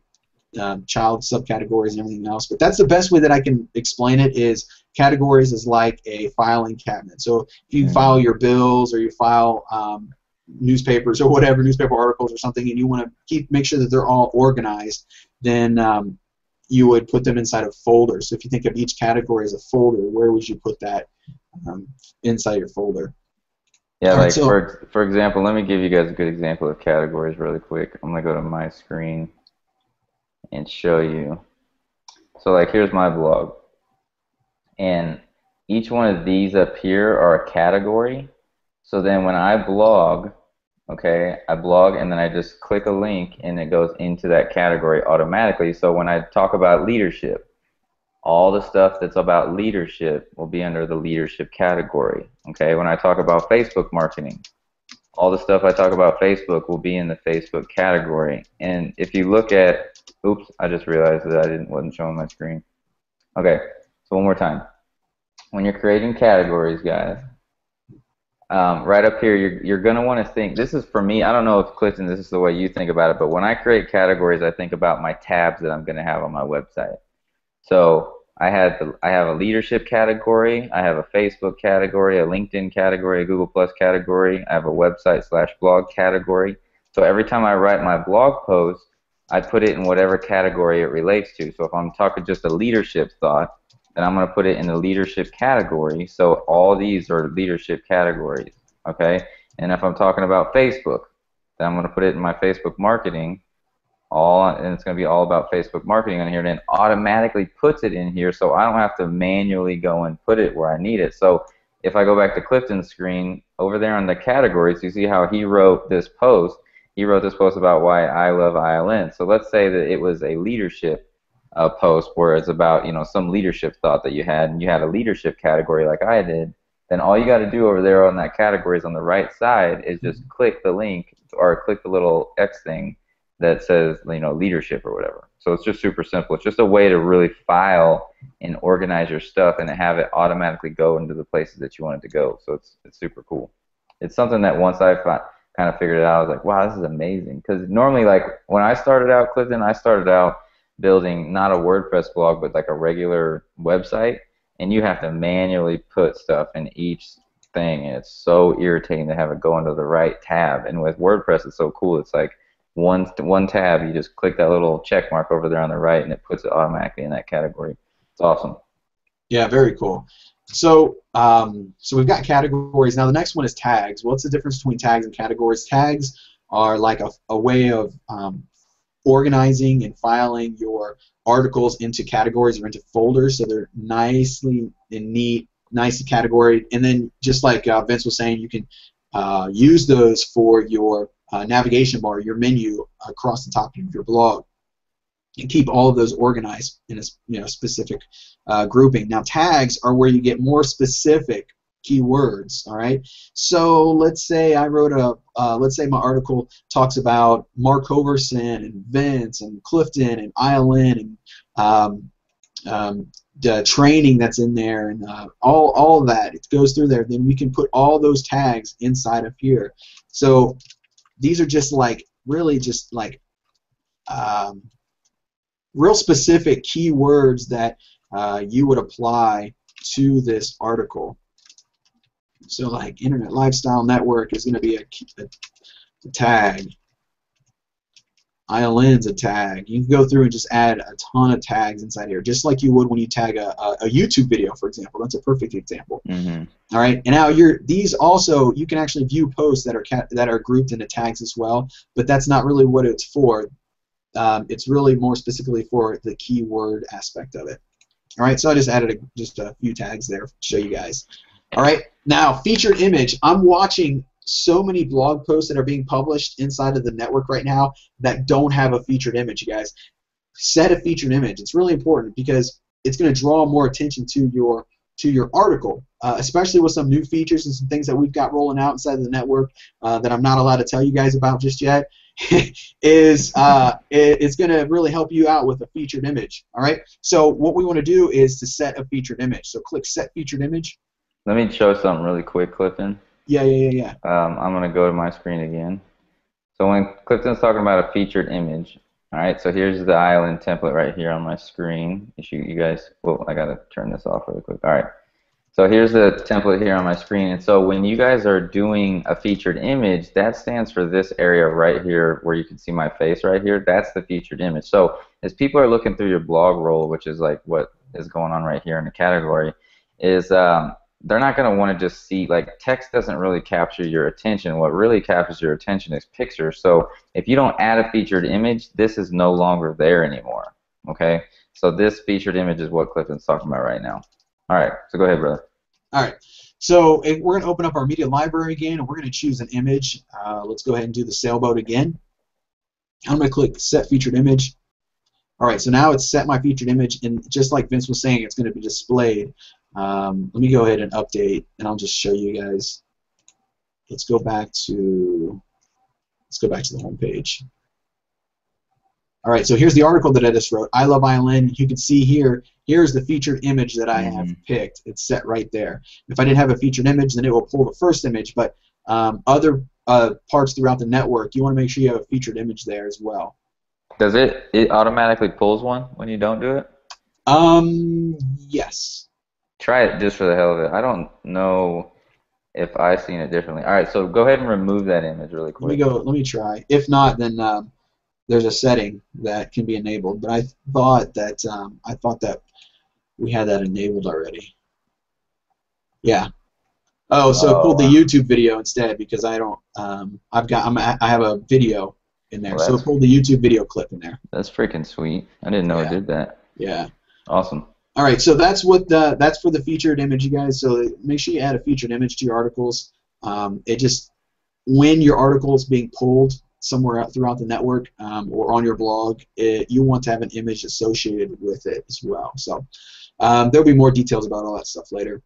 child subcategories and everything else. But that's the best way that I can explain it is categories is like a filing cabinet. So if you file your bills or you file newspapers or whatever, newspaper articles or something, and you want to make sure that they're all organized, then you would put them inside of folders. So if you think of each category as a folder, where would you put that inside your folder? Yeah, like so, for example, let me give you guys a good example of categories really quick. I'm going to go to my screen and show you. So like here's my blog. And each one of these up here are a category. So then when I blog, okay, I blog and then I just click a link and it goes into that category automatically. So when I talk about leadership, all the stuff that's about leadership will be under the leadership category. Okay, when I talk about Facebook marketing, all the stuff I talk about Facebook will be in the Facebook category. And if you look at, oops, I just realized that I wasn't showing my screen. Okay, so one more time. When you're creating categories, guys, right up here, you're going to want to think, this is for me, I don't know if Clifton, this is the way you think about it, but when I create categories, I think about my tabs that I'm going to have on my website. So I have a leadership category, I have a Facebook category, a LinkedIn category, a Google+ category, I have a website/blog category. So every time I write my blog post, I put it in whatever category it relates to. So if I'm talking just a leadership thought, then I'm going to put it in the leadership category. So all these are leadership categories, okay? And if I'm talking about Facebook, then I'm going to put it in my Facebook marketing. And it's going to be all about Facebook marketing on here, and it automatically puts it in here, so I don't have to manually go and put it where I need it. So if I go back to Clifton's screen, over there on the categories, you see how he wrote this post. He wrote this post about why I love ILN. So let's say that it was a leadership post where it's about, you know, some leadership thought that you had, and you had a leadership category like I did. Then all you got to do over there on that categories on the right side is just click the link or click the little X thing that says, you know, leadership or whatever. So it's just super simple. It's just a way to really file and organize your stuff and have it automatically go into the places that you want it to go. So it's super cool. It's something that once I kind of figured it out, I was like, wow, this is amazing. Because normally, like, when I started out, Clifton, I started out building not a WordPress blog but like a regular website, and you have to manually put stuff in each thing, and it's so irritating to have it go into the right tab. And with WordPress, it's so cool. It's like one tab, you just click that little check mark over there on the right, and it puts it automatically in that category. It's awesome. Yeah, very cool. So so we've got categories. Now the next one is tags. What's the difference between tags and categories? Tags are like a way of organizing and filing your articles into categories or into folders, so they're nicely and neat, nicely categorized. And then just like Vince was saying, you can use those for your navigation bar, your menu across the top of your blog, and keep all of those organized in a, you know, specific grouping. Now tags are where you get more specific keywords. All right. So let's say I wrote a let's say my article talks about Mark Hoverson and Vince and Clifton and ILN and the training that's in there and all that. It goes through there. Then we can put all those tags inside of here. So these are just like really just like real specific keywords that you would apply to this article. So like Internet Lifestyle Network is going to be a tag. ILN's a tag. You can go through and just add a ton of tags inside here, just like you would when you tag a YouTube video, for example. That's a perfect example. Mm-hmm. All right. And now these also, you can actually view posts that are grouped into tags as well, but that's not really what it's for. It's really more specifically for the keyword aspect of it. All right. So I just added just a few tags there to show you guys. All right, now featured image. I'm watching so many blog posts that are being published inside of the network right now that don't have a featured image, you guys. Set a featured image. It's really important because it's going to draw more attention to your article, especially with some new features and some things that we've got rolling out inside of the network that I'm not allowed to tell you guys about just yet. It's going to really help you out with a featured image. All right, so what we want to do is to set a featured image. So click Set Featured Image. Let me show something really quick, Clifton. I'm going to go to my screen again. So when Clifton's talking about a featured image, Alright, so here's the island template right here on my screen. You guys, well, I gotta turn this off really quick. Alright, so here's the template here on my screen. And so when you guys are doing a featured image, that stands for this area right here where you can see my face right here. That's the featured image. So as people are looking through your blog roll, which is like what is going on right here in the category, is they're not going to want to just see, like, text doesn't really capture your attention. What really captures your attention is pictures. So if you don't add a featured image, this is no longer there anymore. Okay? So this featured image is what Clifton's talking about right now. All right. So go ahead, brother. All right. So if we're going to open up our media library again, and we're going to choose an image. Let's go ahead and do the sailboat again. I'm going to click Set Featured Image. All right. So now it's set my featured image, and just like Vince was saying, it's going to be displayed. Let me go ahead and update, and I'll just show you guys. Let's go back to the home page. All right, so here's the article that I just wrote. I love Island. You can see here. Here's the featured image that I have picked. It's set right there. If I didn't have a featured image, then it will pull the first image. But other parts throughout the network, you want to make sure you have a featured image there as well. Does it? It automatically pulls one when you don't do it? Yes. Try it just for the hell of it. I don't know if I've seen it differently. All right, so go ahead and remove that image really quick. Let me try. If not, then there's a setting that can be enabled. But I thought that we had that enabled already. Yeah. Oh, so it pulled the YouTube video instead because I don't. I have a video in there, well, so it pulled the YouTube video clip in there. That's freaking sweet. I didn't know it did that. Yeah. Awesome. All right, so that's for the featured image, you guys. So make sure you add a featured image to your articles. It just, when your article is being pulled somewhere out throughout the network or on your blog, you want to have an image associated with it as well. So there'll be more details about all that stuff later.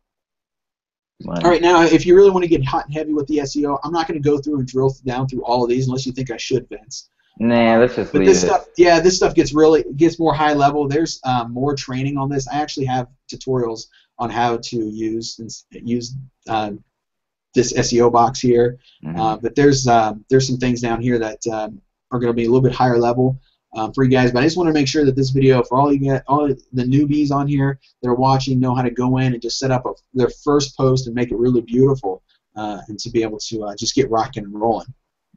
Wow. All right, now if you really want to get hot and heavy with the SEO, I'm not going to go through and drill down through all of these unless you think I should, Vince. Nah, let's just leave it. Yeah, this stuff gets more high level. There's more training on this. I actually have tutorials on how to use this SEO box here. But there's some things down here that are going to be a little bit higher level for you guys. But I just want to make sure that this video, for all the newbies on here that are watching, know how to go in and just set up their first post and make it really beautiful and to be able to just get rocking and rolling.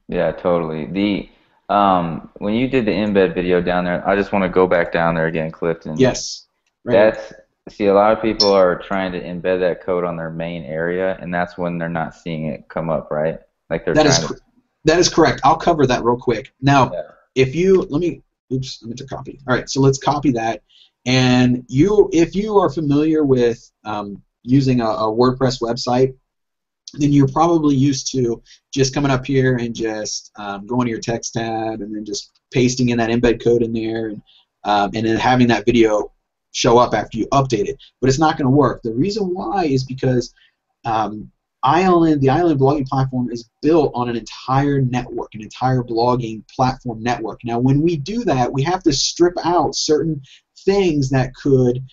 Yeah, totally. When you did the embed video down there, I just want to go back down there again, Clifton. Yes. Right. See, a lot of people are trying to embed that code on their main area, and that's when they're not seeing it come up, right? Like that is correct. I'll cover that real quick. Now, let me just copy. All right, so let's copy that. And if you are familiar with using a WordPress website, then you're probably used to just coming up here and just going to your text tab and then just pasting in that embed code in there and then having that video show up after you update it. But it's not going to work. The reason why is because the Island blogging platform is built on an entire network, an entire blogging platform network. Now, when we do that, we have to strip out certain things that could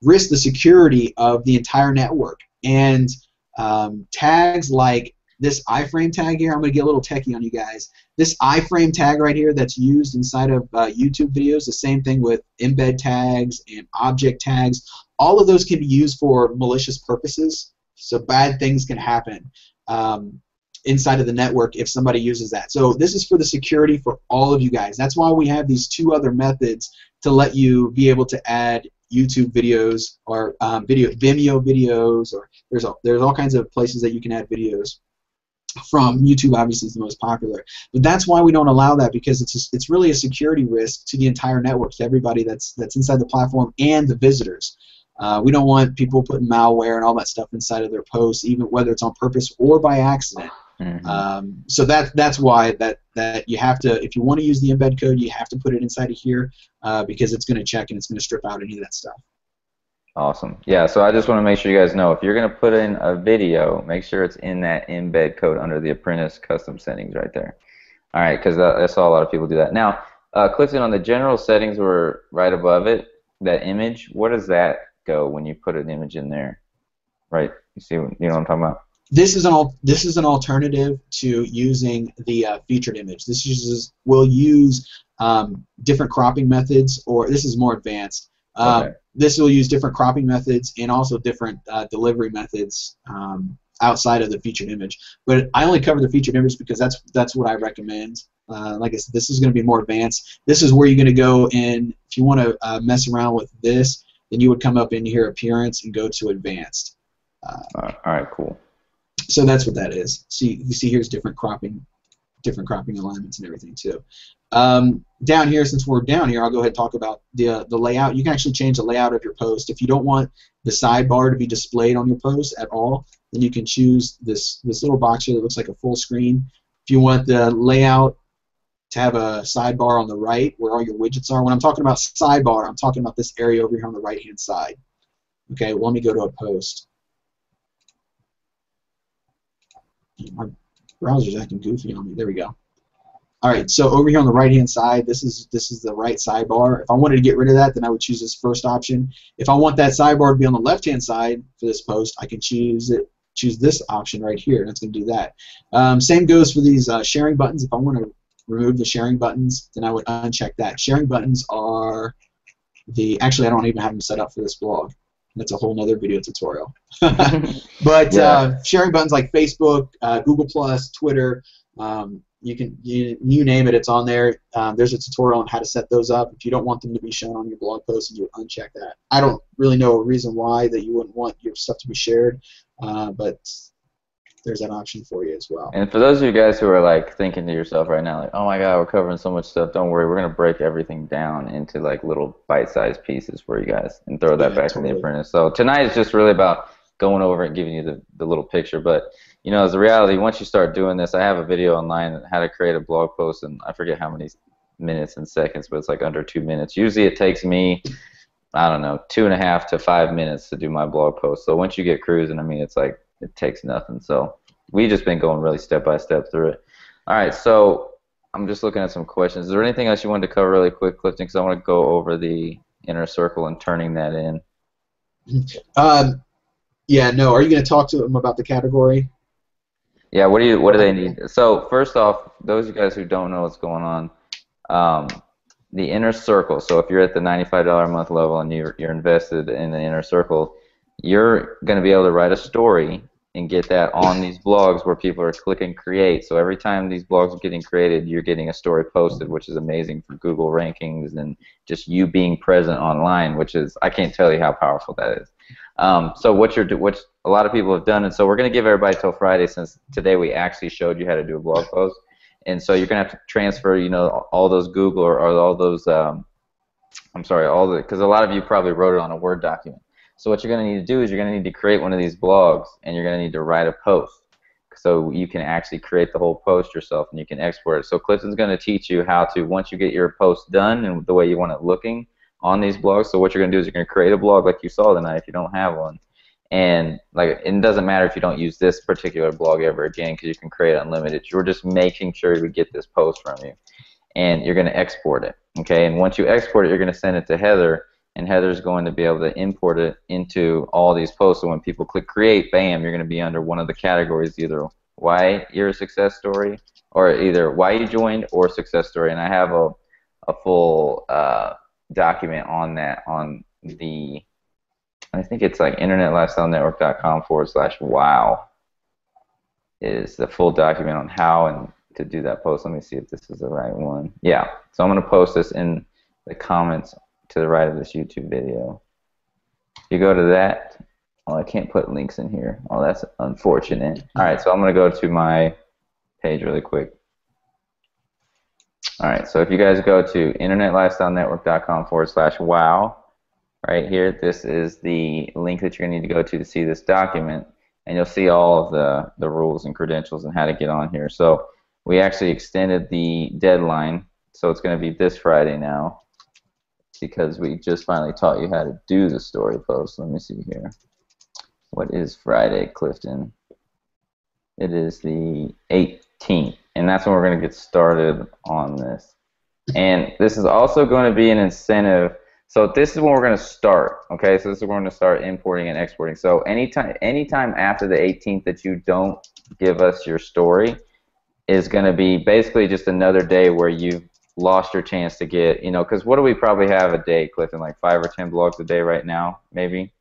risk the security of the entire network. And tags like this iframe tag here, I'm going to get a little techie on you guys. This iframe tag right here that's used inside of YouTube videos, the same thing with embed tags and object tags. All of those can be used for malicious purposes, so bad things can happen inside of the network if somebody uses that. So this is for the security for all of you guys. That's why we have these two other methods to let you be able to add YouTube videos or Vimeo videos, or there's all kinds of places that you can add videos from. YouTube obviously is the most popular, but that's why we don't allow that, because it's really a security risk to the entire network, to everybody that's inside the platform and the visitors. We don't want people putting malware and all that stuff inside of their posts, even whether it's on purpose or by accident. So that's why that you have to, if you want to use the embed code, you have to put it inside of here because it's going to check and it's going to strip out any of that stuff. Awesome. Yeah, so I just want to make sure you guys know, if you're going to put in a video, make sure it's in that embed code under the Apprentice custom settings right there. All right, because I saw a lot of people do that. Now, Clifton, on the general settings were right above it, that image, where does that go when you put an image in there? Right, you know what I'm talking about? This is an alternative to using the featured image. We'll use different cropping methods, or this is more advanced. This will use different cropping methods and also different delivery methods outside of the featured image. But I only cover the featured image because that's what I recommend. Like I said, this is going to be more advanced. This is where you're going to go, and if you want to mess around with this, then you would come up in here, Appearance, and go to Advanced. All right, cool. So that's what that is. See, you see here's different cropping alignments and everything too. Down here, since we're down here, I'll go ahead and talk about the layout. You can actually change the layout of your post. If you don't want the sidebar to be displayed on your post at all, then you can choose this little box here that looks like a full screen. If you want the layout to have a sidebar on the right where all your widgets are. When I'm talking about sidebar, I'm talking about this area over here on the right-hand side. Okay, well, let me go to a post. My browser's acting goofy on me. There we go. All right, so over here on the right-hand side, this is the right sidebar. If I wanted to get rid of that, then I would choose this first option. If I want that sidebar to be on the left-hand side for this post, I can choose this option right here, and it's going to do that. Same goes for these sharing buttons. If I want to remove the sharing buttons, then I would uncheck that. Sharing buttons are the... Actually, I don't even have them set up for this blog. That's a whole other video tutorial. But yeah. Sharing buttons like Facebook, Google+, Twitter, you name it, it's on there. There's a tutorial on how to set those up. If you don't want them to be shown on your blog post, you would uncheck that. I don't really know a reason why that you wouldn't want your stuff to be shared, but there's that option for you as well. And for those of you guys who are like thinking to yourself right now, like, oh my God, we're covering so much stuff, don't worry, we're going to break everything down into like little bite-sized pieces for you guys and throw that back totally in the apprentice. So tonight is just really about going over and giving you the little picture, but you know, as a reality, once you start doing this, I have a video online on how to create a blog post, and I forget how many minutes and seconds, but it's like under 2 minutes. Usually it takes me, I don't know, 2.5 to 5 minutes to do my blog post. So once you get cruising, I mean, it's like it takes nothing. So we've just been going really step by step through it. All right, so I'm just looking at some questions. Is there anything else you wanted to cover really quick, Clifton? Because I want to go over the inner circle and turning that in. Yeah, no. Are you going to talk to them about the category? Yeah. What do they need? So first off, those of you guys who don't know what's going on, the inner circle. So if you're at the $95 a month level and you're invested in the inner circle, you're going to be able to write a story and get that on these blogs where people are clicking create. So every time these blogs are getting created, you're getting a story posted, which is amazing for Google rankings and just you being present online, which is, I can't tell you how powerful that is. So what a lot of people have done, and so we're going to give everybody till Friday, since today we actually showed you how to do a blog post, and so you're going to have to transfer, you know, all those Google or all those, because a lot of you probably wrote it on a Word document. So what you're going to need to do is you're going to need to create one of these blogs, and you're going to need to write a post. So you can actually create the whole post yourself, and you can export it. So Clifton's going to teach you how to, once you get your post done and the way you want it looking on these blogs. So what you're going to do is you're going to create a blog like you saw tonight if you don't have one. And like, it doesn't matter if you don't use this particular blog ever again, because you can create unlimited. You're just making sure we get this post from you. And you're going to export it. Okay? And once you export it, you're going to send it to Heather. And Heather's going to be able to import it into all these posts. So when people click create, bam, you're going to be under one of the categories, either why you're a success story, or either why you joined or success story. And I have a full document on that on the, I think it's like InternetLifestyleNetwork.com/wow is the full document on how and to do that post. Let me see if this is the right one. Yeah, so I'm going to post this in the comments to the right of this YouTube video. You go to that. Oh, I can't put links in here. Oh, that's unfortunate. All right, so I'm going to go to my page really quick. All right, so if you guys go to InternetLifestyleNetwork.com/wow, right here, this is the link that you're going to need to go to see this document, and you'll see all of the rules and credentials and how to get on here. So we actually extended the deadline, so it's going to be this Friday now, because we just finally taught you how to do the story post. Let me see here. What is Friday, Clifton? It is the 18th, and that's when we're going to get started on this. And this is also going to be an incentive So this is when we're going to start, okay? So this is when we're going to start importing and exporting. So anytime after the 18th that you don't give us your story is going to be basically just another day where you've lost your chance to get, you know, because what do we probably have a day, Clifton, like 5 or 10 blogs a day right now, maybe?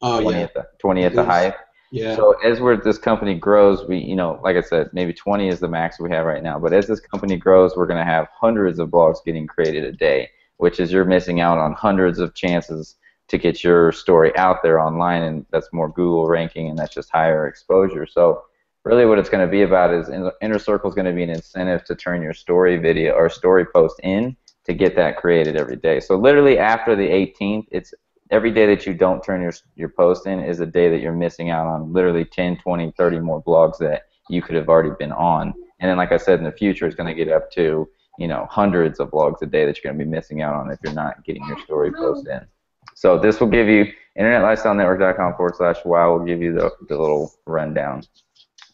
Oh, 20 yeah. 20 at the height. Yeah. So as this company grows, we, you know, like I said, maybe 20 is the max we have right now. But as this company grows, we're going to have hundreds of blogs getting created a day, which is you're missing out on hundreds of chances to get your story out there online, and that's more Google ranking, and that's just higher exposure. So really what it's going to be about is Inner Circle is going to be an incentive to turn your story video or story post in to get that created every day. So literally after the 18th, it's every day that you don't turn your post in is a day that you're missing out on literally 10, 20, 30 more blogs that you could have already been on. And then, like I said, in the future, it's going to get up to, you know, hundreds of blogs a day that you're going to be missing out on if you're not getting your story post in. So this will give you internetlifestylenetwork.com/wow will give you the little rundown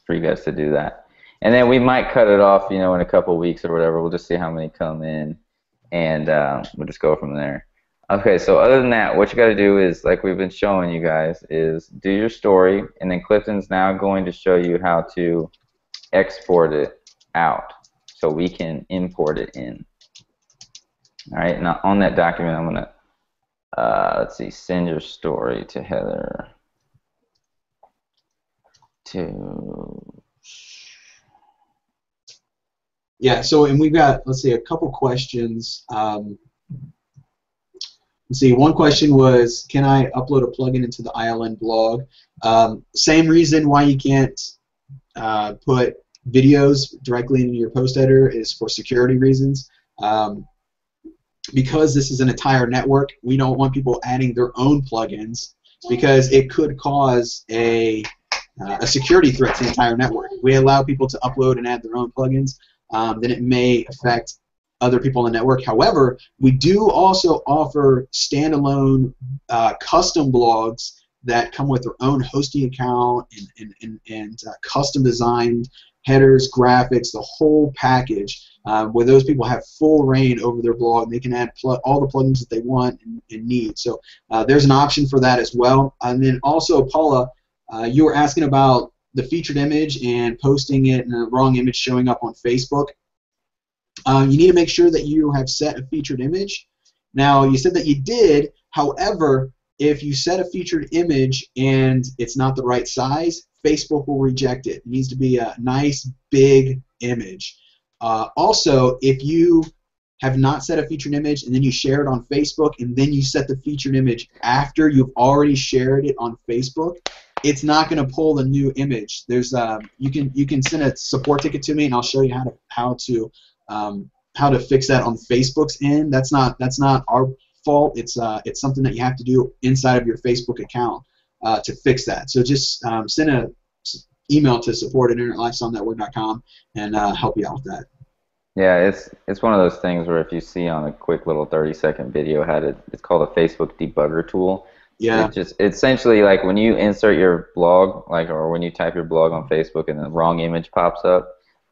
for you guys to do that. And then we might cut it off, you know, in a couple weeks or whatever. We'll just see how many come in, and we'll just go from there. Okay, so other than that, what you got to do is, like we've been showing you guys, is do your story, and then Clifton's now going to show you how to export it out so we can import it in. All right, now on that document, I'm going to, let's see, send your story to Heather. Yeah, so, and we've got, let's see, a couple questions. Let's see, one question was, can I upload a plugin into the ILN blog? Same reason why you can't put videos directly into your post editor is for security reasons. Because this is an entire network, we don't want people adding their own plugins because it could cause a security threat to the entire network. If we allow people to upload and add their own plugins, then it may affect other people in the network. However, we do also offer standalone custom blogs that come with their own hosting account and custom designed headers, graphics, the whole package, where those people have full reign over their blog, and they can add all the plugins that they want and need. So there's an option for that as well. And then also, Paula, you were asking about the featured image and posting it and the wrong image showing up on Facebook. You need to make sure that you have set a featured image. Now, you said that you did. However, if you set a featured image and it's not the right size, Facebook will reject it. It needs to be a nice, big image. Also, if you have not set a featured image and then you share it on Facebook and then you set the featured image after you've already shared it on Facebook, it's not going to pull the new image. There's you can send a support ticket to me and I'll show you how to fix that on Facebook's end. That's not our fault. It's something that you have to do inside of your Facebook account to fix that. So just send an email to support@internetlifestylenetwork.com and help you out with that. Yeah, it's one of those things where if you see on a quick little 30-second video how to, it's called a Facebook debugger tool. Yeah. It's just essentially like when you insert your blog, like, or when you type your blog on Facebook and the wrong image pops up,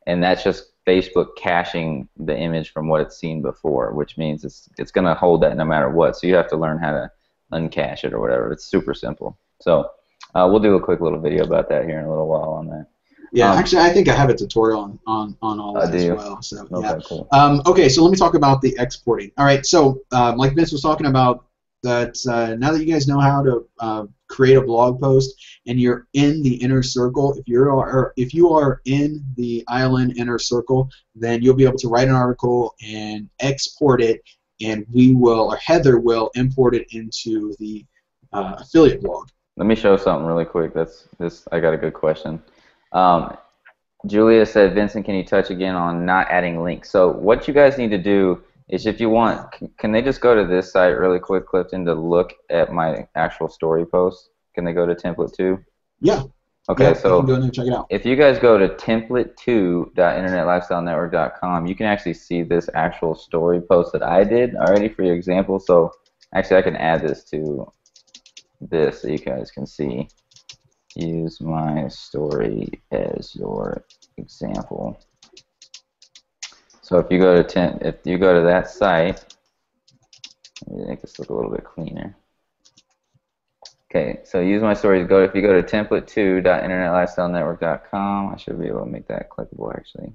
and that's just Facebook caching the image from what it's seen before, which means it's going to hold that no matter what. So you have to learn how to uncache it or whatever. It's super simple. So we'll do a quick little video about that here in a little while on that. Yeah, actually, I think I have a tutorial on all that as well. So, okay, yeah. Cool. Okay, so let me talk about the exporting. All right, so like Vince was talking about, that now that you guys know how to create a blog post and you're in the Inner Circle, if you are in the ILN Inner Circle, then you'll be able to write an article and export it, and we will, or Heather will, import it into the affiliate blog. Let me show something really quick. I got a good question. Julia said, Vincent, can you touch again on not adding links? So what you guys need to do is, if you want, can they just go to this site really quick, Clifton, to look at my actual story post? Can they go to template2? Yeah. Okay, yeah, so you can go in and check it out. If you guys go to template2.internetlifestylenetwork.com, you can actually see this actual story post that I did already for your example. So actually, I can add this to this so you guys can see. Use my story as your example. So if you go to that site, Maybe make this look a little bit cleaner. Okay, so use my stories. Go if you go to template2.internetlifestylenetwork.com. I should be able to make that clickable actually.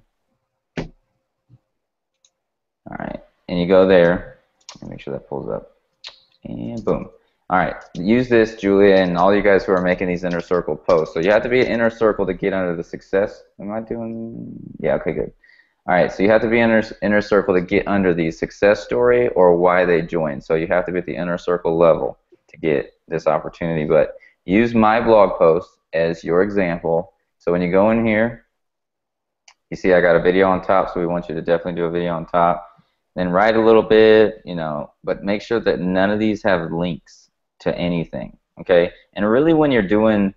All right, and you go there and make sure that pulls up, and boom. All right, use this, Julia, and all you guys who are making these inner circle posts. So you have to be an inner circle to get under the success. Am I doing? Yeah. Okay. Good. All right, so you have to be in the inner circle to get under the success story or why they joined. So you have to be at the inner circle level to get this opportunity. But use my blog post as your example. So when you go in here, you see I got a video on top, so we want you to definitely do a video on top. Then write a little bit, you know, but make sure that none of these have links to anything, okay? And really when you're doing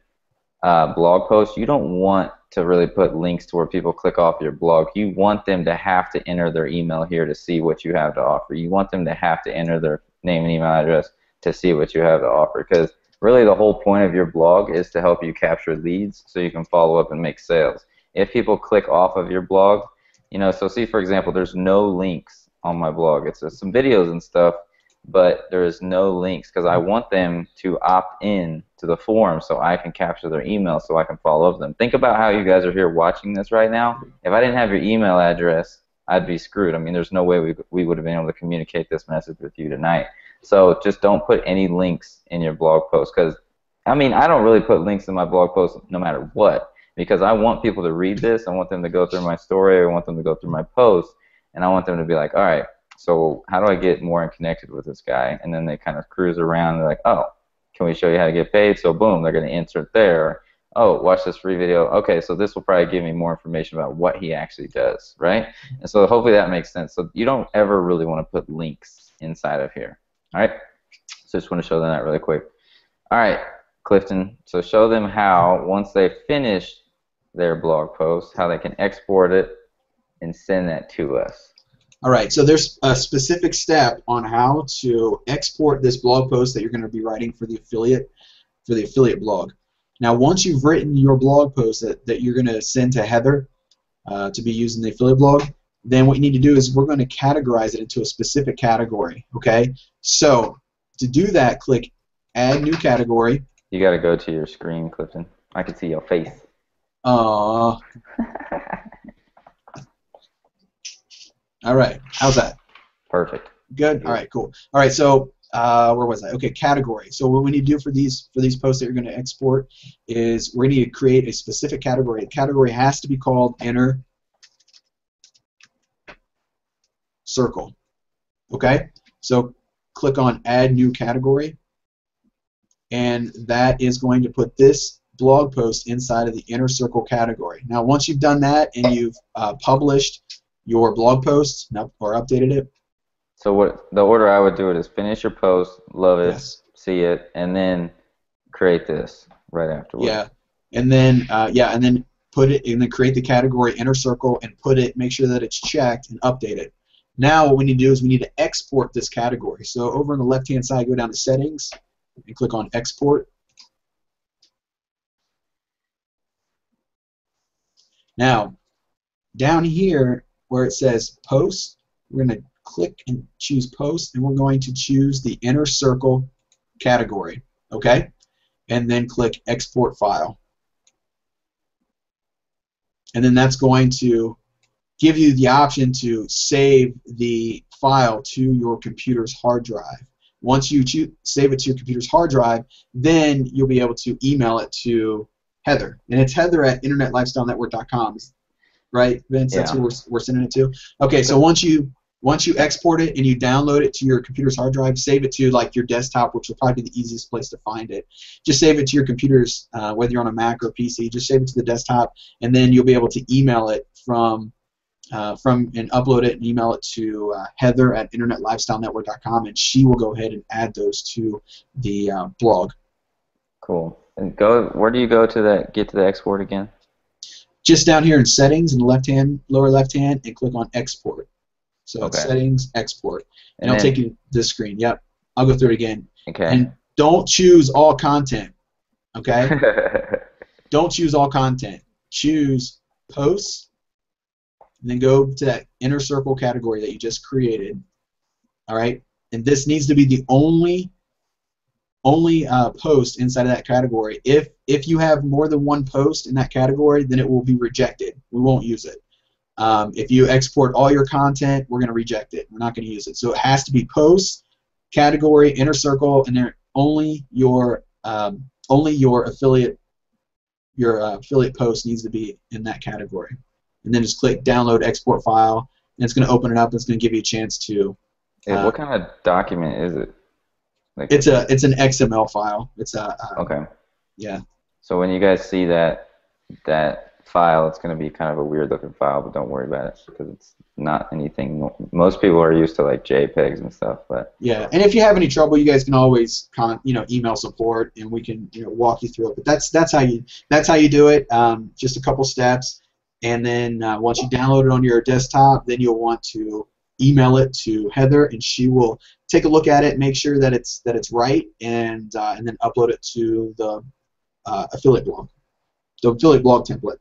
blog posts, you don't want to really put links to where people click off your blog. You want them to have to enter their email here to see what you have to offer. You want them to have to enter their name and email address to see what you have to offer, because really the whole point of your blog is to help you capture leads so you can follow up and make sales. If people click off of your blog, you know, so see for example, there's no links on my blog. It's just some videos and stuff, but there is no links because I want them to opt in to the forum so I can capture their email so I can follow up them. Think about how you guys are here watching this right now. If I didn't have your email address, I'd be screwed. I mean, there's no way we would have been able to communicate this message with you tonight. So just don't put any links in your blog post because, I mean, I don't really put links in my blog post no matter what because I want people to read this. I want them to go through my story. I want them to go through my post, and I want them to be like, all right, so how do I get more connected with this guy? And then they kind of cruise around and they're like, oh, can we show you how to get paid? So boom, they're going to insert there. Oh, watch this free video. Okay, so this will probably give me more information about what he actually does, right? And so hopefully that makes sense. So you don't ever really want to put links inside of here, all right? So just want to show them that really quick. All right, Clifton, so show them how once they finish their blog post, how they can export it and send that to us. All right, so there's a specific step on how to export this blog post that you're going to be writing for the affiliate blog. Now, once you've written your blog post that you're going to send to Heather to be using the affiliate blog, then what you need to do is we're going to categorize it into a specific category, okay? So to do that, click Add New Category. You got to go to your screen, Clifton. I can see your face. Aww. All right, how's that? Perfect. Good. All right, cool. All right, so where was I? Okay, category. So what we need to do for these posts that you're going to export is we're going to create a specific category. The category has to be called Inner Circle. Okay, so click on Add New Category, and that is going to put this blog post inside of the Inner Circle category. Now, once you've done that and you've published your blog posts or updated it. So what the order I would do it is finish your post, love it, yes, see it, and then create this right afterwards. Yeah, and then put it in, then create the category Inner Circle and put it. Make sure that it's checked and update it. Now what we need to do is we need to export this category. So over on the left hand side, go down to Settings and click on Export. Now down here, where it says post, we're going to click and choose post, and we're going to choose the Inner Circle category, okay? And then click export file. And then that's going to give you the option to save the file to your computer's hard drive. Once you save it to your computer's hard drive, then you'll be able to email it to Heather. And it's heather@internetlifestylenetwork.com. Right, Vince? Yeah. That's who we're sending it to. Okay, so once you export it and you download it to your computer's hard drive, save it to like your desktop, which will probably be the easiest place to find it. Just save it to your computer's, whether you're on a Mac or PC, just save it to the desktop, and then you'll be able to email it and upload it and email it to Heather@internetlifestylenetwork.com, and she will go ahead and add those to the blog. Cool. And go. Where do you go to that? Get to the export again? Just down here in Settings, in the left-hand, lower left-hand, and click on Export. So okay. Settings, Export, and it'll take you to this screen. Yep, I'll go through it again. Okay. And don't choose all content. Okay. Don't choose all content. Choose Posts, and then go to that Inner Circle category that you just created. All right. and this needs to be the only post inside of that category. If you have more than one post in that category, then it will be rejected. We won't use it. If you export all your content, we're going to reject it. We're not going to use it. So it has to be post, category, inner circle, and they're only your affiliate post needs to be in that category. And then just click download export file, and it's going to open it up. And it's going to give you a chance to. What kind of document is it? Like it's an XML file. It's a okay. Yeah. So when you guys see that file, it's going to be kind of a weird looking file, but don't worry about it because it's not anything. Most people are used to like JPEGs and stuff, but yeah. And if you have any trouble, you guys can always email support, and we can walk you through it. But that's how you do it. Just a couple steps, and then once you download it on your desktop, then you'll want to email it to Heather, and she will take a look at it, make sure that it's right, and then upload it to the affiliate blog, template.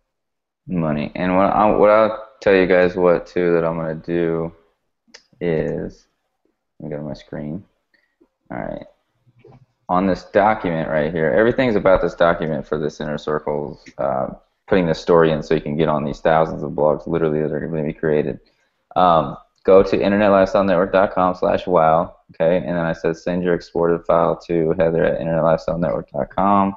Money. And what I'll tell you guys that I'm going to do is, let me go to my screen. All right. On this document right here, everything's about this document for this inner circles, putting this story in so you can get on these thousands of blogs literally that are going to be created. Go to internetlifestylenetwork.com/wow, okay, and then I said send your exported file to heather@internetlifestylenetwork.com,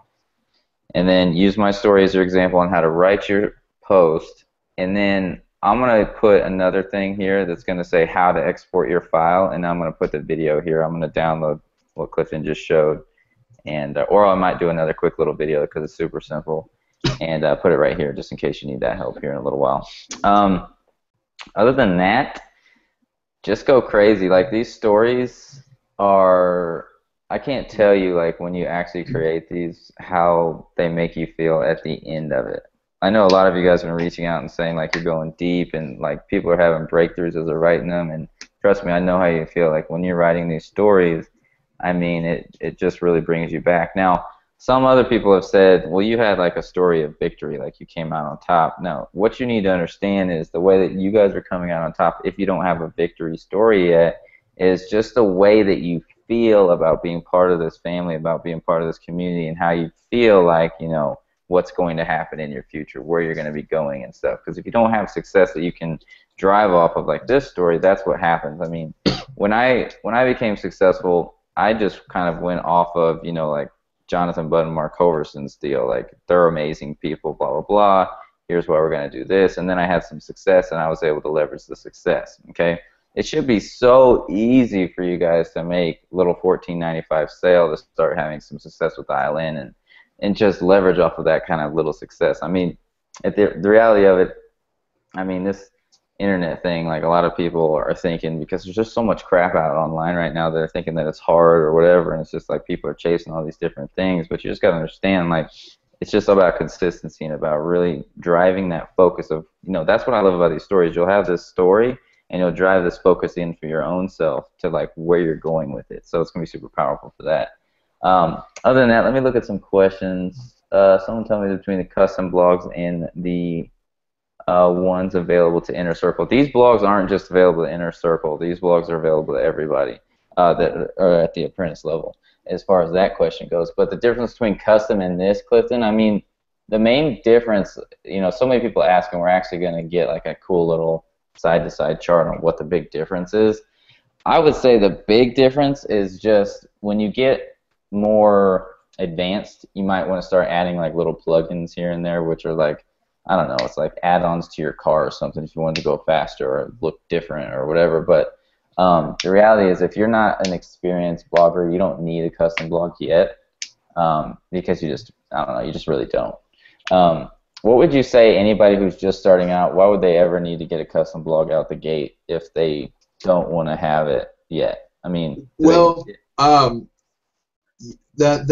and then use my story as your example on how to write your post, and then I'm going to put another thing here that's going to say how to export your file, and I'm going to put the video here. I'm going to download what Clifton just showed, and or I might do another quick little video because it's super simple, and put it right here just in case you need that help here in a little while. Other than that, just go crazy. Like, these stories are, I can't tell you, like, when you actually create these, how they make you feel at the end of it. I know a lot of you guys have been reaching out and saying, like, you're going deep, and, like, people are having breakthroughs as they're writing them, and trust me, I know how you feel. Like, when you're writing these stories, I mean, it just really brings you back. Now, some other people have said, well, you had, like, a story of victory, like, you came out on top. No, what you need to understand is the way that you guys are coming out on top, if you don't have a victory story yet, is just the way that you feel about being part of this family, about being part of this community, and how you feel like, what's going to happen in your future, where you're going to be going and stuff. Because if you don't have success that you can drive off of like this story, that's what happens. I mean, when I became successful, I just kind of went off of, like Jonathan Budd and Mark Culverson's deal, like they're amazing people, blah, blah, blah, here's why we're going to do this. And then I had some success, and I was able to leverage the success, okay? It should be so easy for you guys to make little $14.95 sale to start having some success with ILN and just leverage off of that kind of little success. I mean, the reality of it, I mean, this internet thing, like a lot of people are thinking, because there's just so much crap out online right now, they're thinking that it's hard or whatever, and it's just like people are chasing all these different things, but you just got to understand, like, it's just about consistency and about really driving that focus of, that's what I love about these stories. You'll have this story, and you'll drive this focus in for your own self to, like, where you're going with it. So it's going to be super powerful for that. Other than that, let me look at some questions. Someone tell me between the custom blogs and the ones available to Inner Circle. These blogs aren't just available to Inner Circle. These blogs are available to everybody that are at the apprentice level as far as that question goes. But the difference between custom and this, Clifton, I mean, the main difference, so many people ask, and we're actually going to get, like, a cool little side-to-side chart on what the big difference is. I would say the big difference is just when you get more advanced, you might want to start adding like little plugins here and there, which are like, I don't know, it's like add-ons to your car or something if you wanted to go faster or look different or whatever. But the reality is, if you're not an experienced blogger, you don't need a custom blog yet, because you just, I don't know, you just really don't. What would you say anybody who's just starting out, why would they ever need to get a custom blog out the gate if they don't want to have it yet? I mean, well,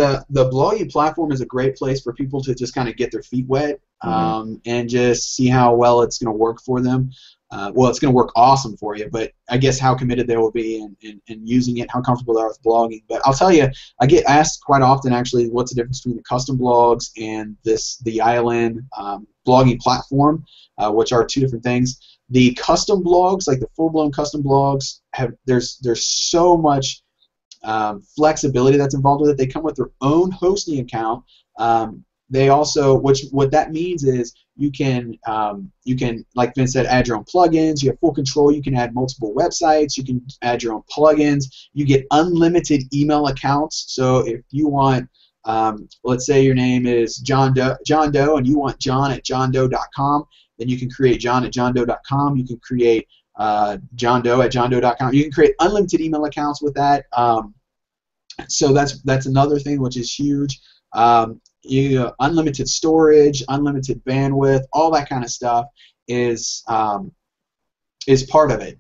the Bloggy platform is a great place for people to just kind of get their feet wet, and just see how well it's going to work for them. Well, it's going to work awesome for you, but I guess how committed they will be in using it, how comfortable they are with blogging. But I'll tell you, I get asked quite often, actually, what's the difference between the custom blogs and the ILN blogging platform, which are two different things. The custom blogs, like the full-blown custom blogs, there's so much flexibility that's involved with it. They come with their own hosting account. They also, what that means is you can, like Vince said, add your own plugins. You have full control. You can add multiple websites. You can add your own plugins. You get unlimited email accounts. So if you want, let's say your name is John Doe, and you want john@johndoe.com, then you can create john@johndoe.com. You can create johndoe@johndoe.com. You can create unlimited email accounts with that. So that's another thing which is huge. You know, unlimited storage, unlimited bandwidth, all that kind of stuff is part of it.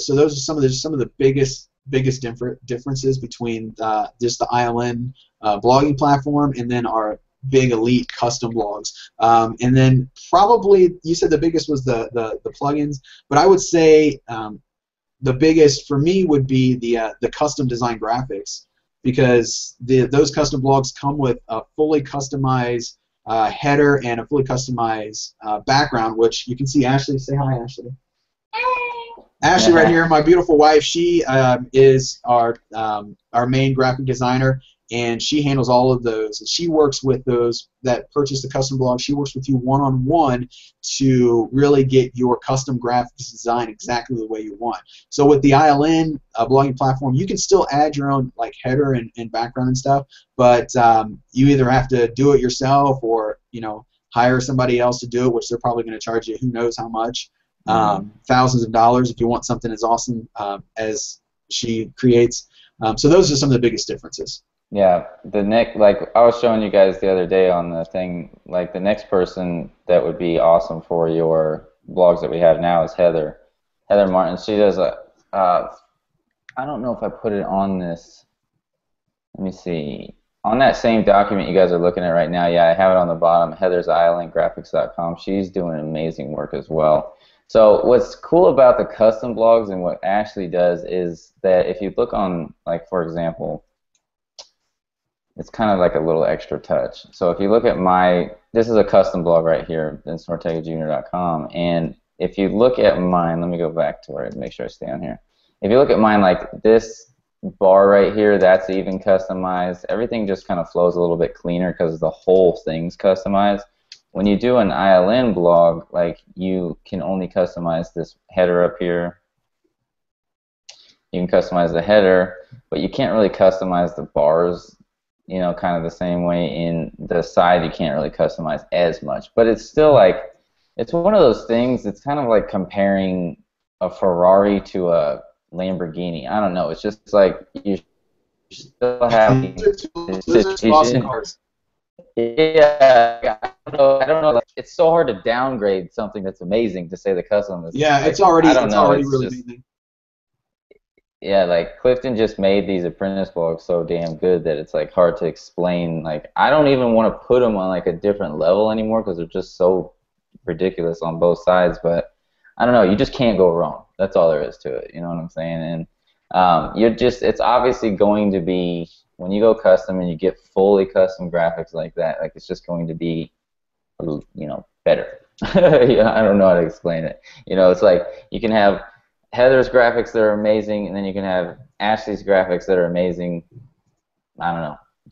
So those are some of the biggest differences between just the ILN blogging platform and then our big elite custom blogs. And then probably you said the biggest was the plugins, but I would say the biggest for me would be the custom design graphics, because those custom blogs come with a fully customized header and a fully customized background, which you can see Ashley. Say hi, Ashley. Hi. Ashley right here, my beautiful wife. She is our main graphic designer, and she handles all of those. And she works with those that purchase the custom blog. She works with you one-on-one to really get your custom graphics design exactly the way you want. So with the ILN blogging platform, you can still add your own like header and background and stuff, but you either have to do it yourself or hire somebody else to do it, which they're probably going to charge you who knows how much, thousands of dollars if you want something as awesome as she creates. So those are some of the biggest differences. Yeah, like I was showing you guys the other day on the thing, like the next person that would be awesome for your blogs that we have now is Heather. Heather Martin, she does a, I don't know if I put it on this, let me see, on that same document you guys are looking at right now, yeah, I have it on the bottom, heathersislandgraphics.com. She's doing amazing work as well. So what's cool about the custom blogs and what Ashley does is that if you look on, like for example, it's kind of like a little extra touch. So if you look at this is a custom blog right here, vinceortegajr.com, and if you look at mine, let me go back to where I make sure I stay on here. If you look at mine, like this bar right here, that's even customized. Everything just kind of flows a little bit cleaner because the whole thing's customized. When you do an ILN blog, like you can only customize this header up here. You can customize the header, but you can't really customize the bars. You know, kind of the same way in the side, you can't really customize as much. But it's still like, it's one of those things, it's kind of like comparing a Ferrari to a Lamborghini. I don't know, it's just like, you still have the yeah, I don't know. Like, it's so hard to downgrade something that's amazing to say the custom is. Yeah, like, it's already really amazing. Yeah, like Clifton just made these apprentice blogs so damn good that it's like hard to explain. Like I don't even want to put them on like a different level anymore because they're just so ridiculous on both sides. But I don't know, you just can't go wrong. That's all there is to it. You know what I'm saying? And it's obviously going to be, when you go custom and you get fully custom graphics like that, like it's just going to be, better. Yeah, I don't know how to explain it. It's like you can have Heather's graphics that are amazing, and then you can have Ashley's graphics that are amazing. I don't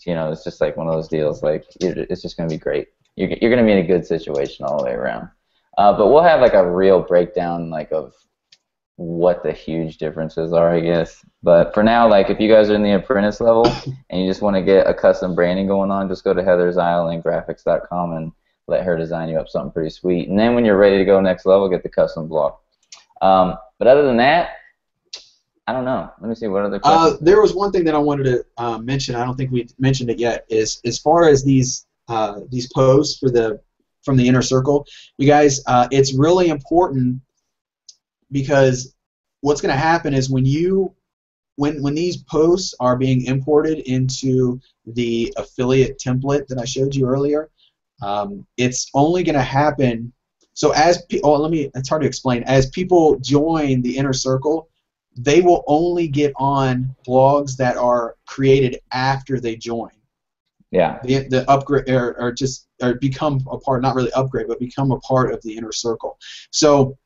know. It's just like one of those deals. Like it's just going to be great. You're going to be in a good situation all the way around. But we'll have like a real breakdown, like of what the huge differences are, I guess. But for now, like if you guys are in the apprentice level and you just want to get a custom branding going on, just go to heathersislandgraphics.com and let her design you up something pretty sweet. And then when you're ready to go next level, get the custom blog. But other than that, I don't know. Let me see what other questions. There was one thing that I wanted to mention. I don't think we mentioned it yet. Is as far as these posts from the inner circle, you guys. It's really important because what's going to happen is when these posts are being imported into the affiliate template that I showed you earlier, it's only going to happen. So it's hard to explain. As people join the inner circle, they will only get on blogs that are created after they join. Yeah. The upgrade or become a part, not really upgrade, but become a part of the inner circle. So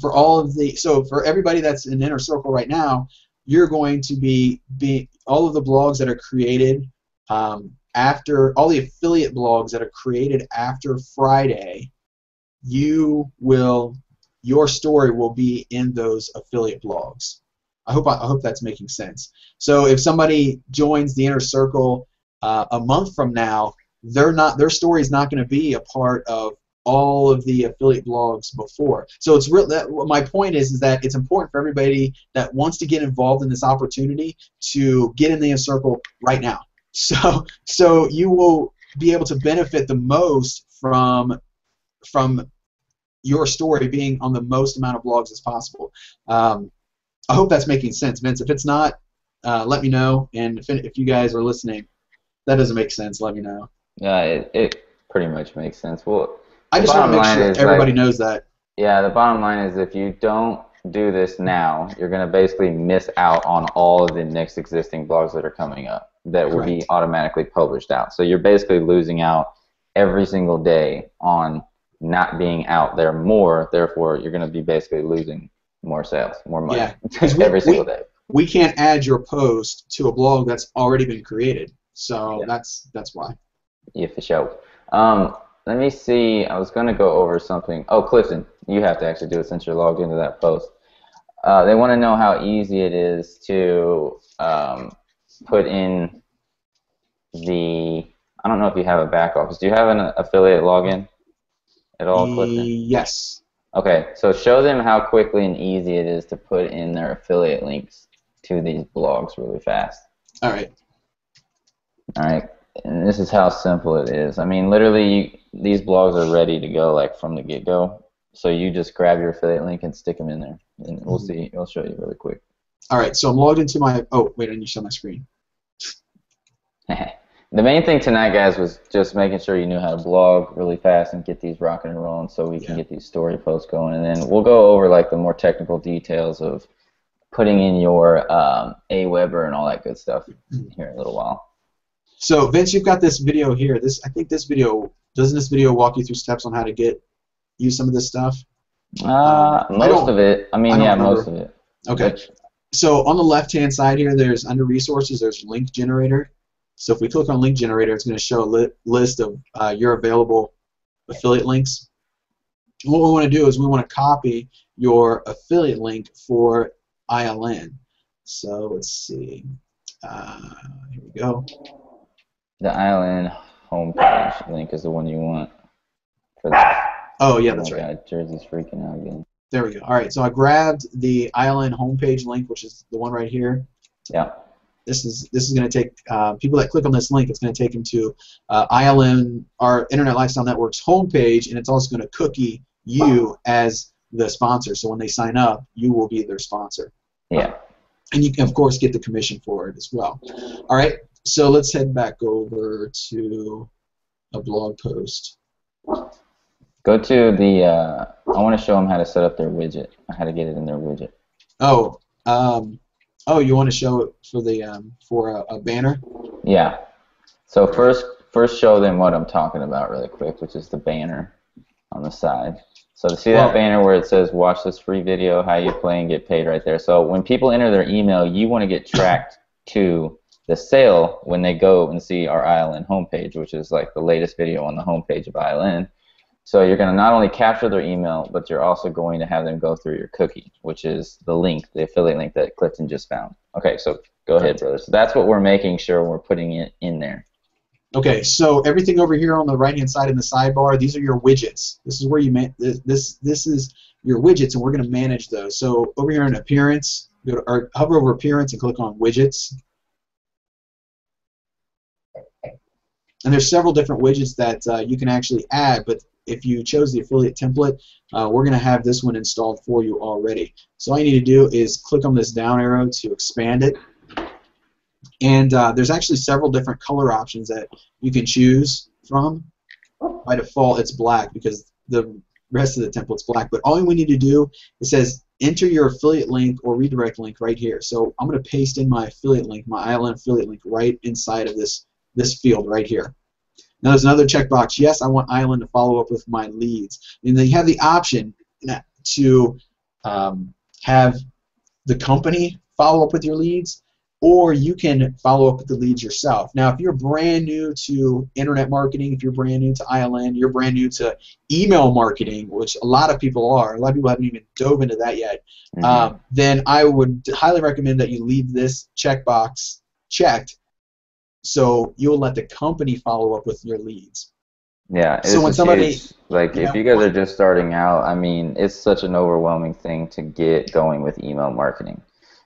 for all of the, so for everybody that's in Inner Circle right now, you're going to be all of the blogs that are created after, all the affiliate blogs that are created after Friday, you will, your story will be in those affiliate blogs. I hope that's making sense. So if somebody joins the Inner Circle a month from now, they're not, their story is not going to be a part of all of the affiliate blogs before. So it's real, that, my point is that it's important for everybody that wants to get involved in this opportunity to get in the Inner Circle right now. So you will be able to benefit the most from your story being on the most amount of blogs as possible. I hope that's making sense, Vince. If it's not, let me know. And if you guys are listening, that doesn't make sense, let me know. Yeah, it pretty much makes sense. Well, I just want to make sure everybody knows that. Yeah, the bottom line is if you don't do this now, you're going to basically miss out on all of the next existing blogs that are coming up that will be automatically published out. So you're basically losing out every single day on not being out there more. Therefore, you're going to be basically losing more sales, more money every single day. We can't add your post to a blog that's already been created. So that's why. Yeah, for sure. Let me see. I was going to go over something. Oh, Clifton, you have to actually do it since you're logged into that post. They want to know how easy it is to put in the... I don't know if you have a back office. Do you have an affiliate login at all, Clifton? Yes. Okay, so show them how quickly and easy it is to put in their affiliate links to these blogs really fast. All right. All right, and this is how simple it is. I mean, literally, these blogs are ready to go, like, from the get-go. So you just grab your affiliate link and stick them in there, and we'll see. I'll show you really quick. All right, so I'm logged into my – oh, wait, I need to show my screen. The main thing tonight, guys, was just making sure you knew how to blog really fast and get these rocking and rolling so we can get these story posts going. And then we'll go over, like, the more technical details of putting in your AWeber and all that good stuff here in a little while. So, Vince, you've got this video here. Doesn't this video walk you through steps on how to use some of this stuff? Most of it. I mean, yeah, most of it. Okay. So on the left-hand side here, there's under resources, there's link generator. So if we click on link generator, it's going to show a list of your available affiliate links. And what we want to do is we want to copy your affiliate link for ILN. So let's see. Here we go. The ILN homepage link is the one you want for that. Oh, yeah, that's right. God, Jersey's freaking out again. There we go. All right, so I grabbed the ILN homepage link, which is the one right here. Yeah. This is going to take people that click on this link, it's going to take them to ILN, our Internet Lifestyle Network's homepage, and it's also going to cookie you as the sponsor. So when they sign up, you will be their sponsor. Yeah. And you can, of course, get the commission for it as well. All right. So let's head back over to a blog post. Go to the, I want to show them how to set up their widget, how to get it in their widget. Oh, you want to show it for the, for a banner? Yeah. So first show them what I'm talking about really quick, which is the banner on the side. So to see that banner where it says, watch this free video, how you play and get paid right there. So when people enter their email, you want to get tracked to the sale when they go and see our ILN homepage, which is like the latest video on the homepage of ILN. So you're going to not only capture their email, but you're also going to have them go through your cookie, which is the link, the affiliate link that Clifton just found. Okay, so go ahead, brother. So that's what we're making sure we're putting it in there. Okay, so everything over here on the right-hand side in the sidebar, these are your widgets. This is where you this is your widgets, and we're going to manage those. So over here in Appearance, go to, or hover over Appearance and click on Widgets. And there's several different widgets that you can actually add, but if you chose the affiliate template, we're going to have this one installed for you already. So all you need to do is click on this down arrow to expand it. And there's actually several different color options that you can choose from. By default, it's black because the rest of the template's black. But all we need to do, it says enter your affiliate link or redirect link right here. So I'm going to paste in my affiliate link, my ILN affiliate link right inside of this field right here. Now there's another checkbox. Yes, I want ILN to follow up with my leads. And they have the option. Now, to have the company follow up with your leads, or you can follow up with the leads yourself. Now, if you're brand new to internet marketing, if you're brand new to ILN, you're brand new to email marketing, which a lot of people are, a lot of people haven't even dove into that yet, mm-hmm. Then I would highly recommend that you leave this checkbox checked so you'll let the company follow up with your leads. Yeah, so when somebody, like, if you guys are just starting out, I mean, it's such an overwhelming thing to get going with email marketing.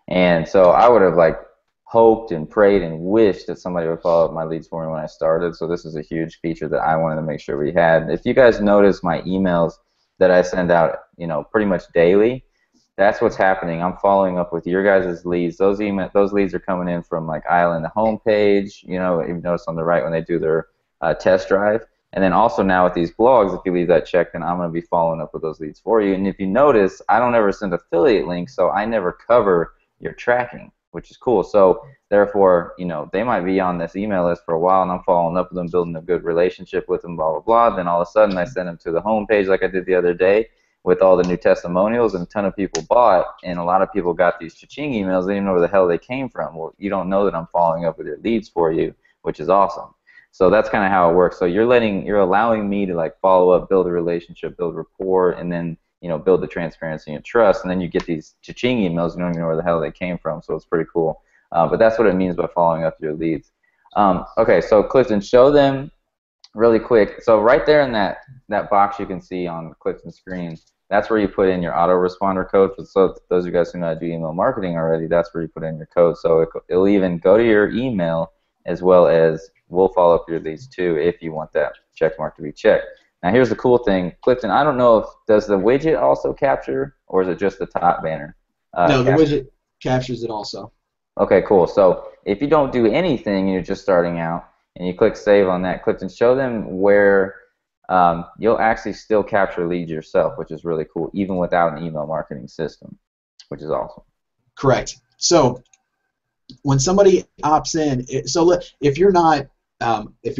And so I would have, like, hoped and prayed and wished that somebody would follow up my leads for me when I started. So this is a huge feature that I wanted to make sure we had. If you guys notice my emails that I send out, you know, pretty much daily, that's what's happening. I'm following up with your guys' leads. Those leads are coming in from, like, Island homepage. You know, you notice on the right when they do their test drive. And then also now with these blogs, if you leave that check, then I'm going to be following up with those leads for you. And if you notice, I don't ever send affiliate links, so I never cover your tracking, which is cool. So therefore, you know, they might be on this email list for a while, and I'm following up with them, building a good relationship with them, blah, blah, blah. Then all of a sudden I send them to the homepage like I did the other day with all the new testimonials, and a ton of people bought, and a lot of people got these cha-ching emails. They didn't know where the hell they came from. Well, you don't know that I'm following up with your leads for you, which is awesome. So that's kind of how it works. So you're allowing me to, like, follow up, build a relationship, build rapport, and then, you know, build the transparency and trust. And then you get these cha-ching emails. You don't even know where the hell they came from. So it's pretty cool. But that's what it means by following up your leads. Okay, so Clifton, show them really quick. So right there in that box you can see on Clifton's screen, that's where you put in your autoresponder code. So those of you guys who know how to do email marketing already, that's where you put in your code. So it'll even go to your email, as well as we'll follow up your leads too if you want that check mark to be checked. Now here's the cool thing, Clifton, I don't know if, does the widget also capture, or is it just the top banner? No, the widget captures it also. Okay, cool. So if you don't do anything and you're just starting out and you click save on that, Clifton, show them where you'll actually still capture leads yourself, which is really cool, even without an email marketing system, which is awesome. Correct. So when somebody opts in, if you're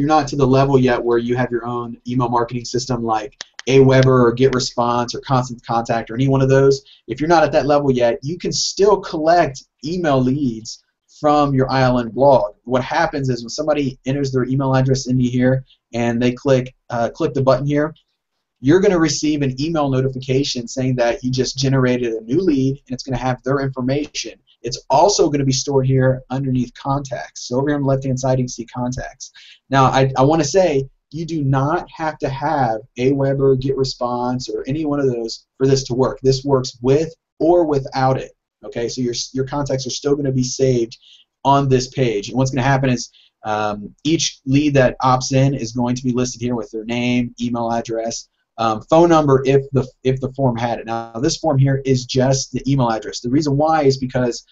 not to the level yet where you have your own email marketing system like AWeber or GetResponse or Constant Contact or any one of those, if you're not at that level yet, you can still collect email leads from your ILN blog. What happens is when somebody enters their email address into here and they click the button here, you're going to receive an email notification saying that you just generated a new lead, and it's going to have their information. It's also going to be stored here underneath contacts. So over here on the left-hand side, you can see contacts. Now, I want to say you do not have to have AWeber, GetResponse, or any one of those for this to work. This works with or without it. Okay, so your contacts are still going to be saved on this page. And what's going to happen is each lead that opts in is going to be listed here with their name, email address, phone number if the form had it. Now this form here is just the email address. The reason why is because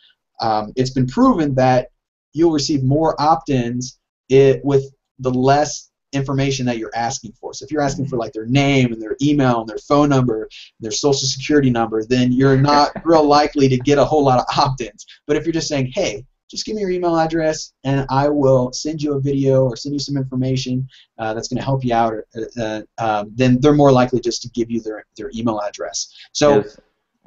it's been proven that you'll receive more opt-ins with the less information that you're asking for. So if you're asking for, like, their name and their email and their phone number, their social security number, then you're not real likely to get a whole lot of opt-ins. But if you're just saying, hey, just give me your email address, and I will send you a video or send you some information that's going to help you out, then they're more likely just to give you their email address. So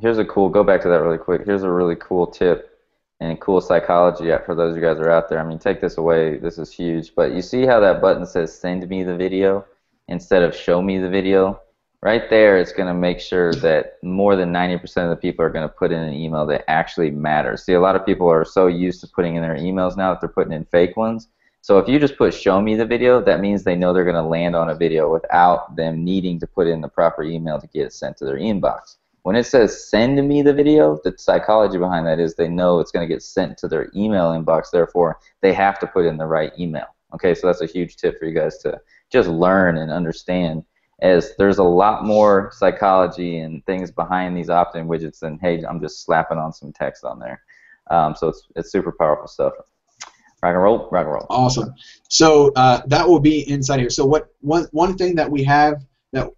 here's a cool, go back to that really quick, here's a really cool tip and cool psychology for those of you guys who are out there. I mean, take this away, this is huge, but you see how that button says send me the video instead of show me the video? Right there, it's going to make sure that more than 90% of the people are going to put in an email that actually matters. See, a lot of people are so used to putting in their emails now that they're putting in fake ones. So if you just put show me the video, that means they know they're going to land on a video without them needing to put in the proper email to get it sent to their inbox. When it says send me the video, the psychology behind that is they know it's going to get sent to their email inbox. Therefore, they have to put in the right email. Okay, so that's a huge tip for you guys to just learn and understand, as there's a lot more psychology and things behind these opt-in widgets than, hey, I'm just slapping on some text on there. So it's super powerful stuff. Rock and roll, rock and roll. Awesome. So that will be inside here. So one thing that we have that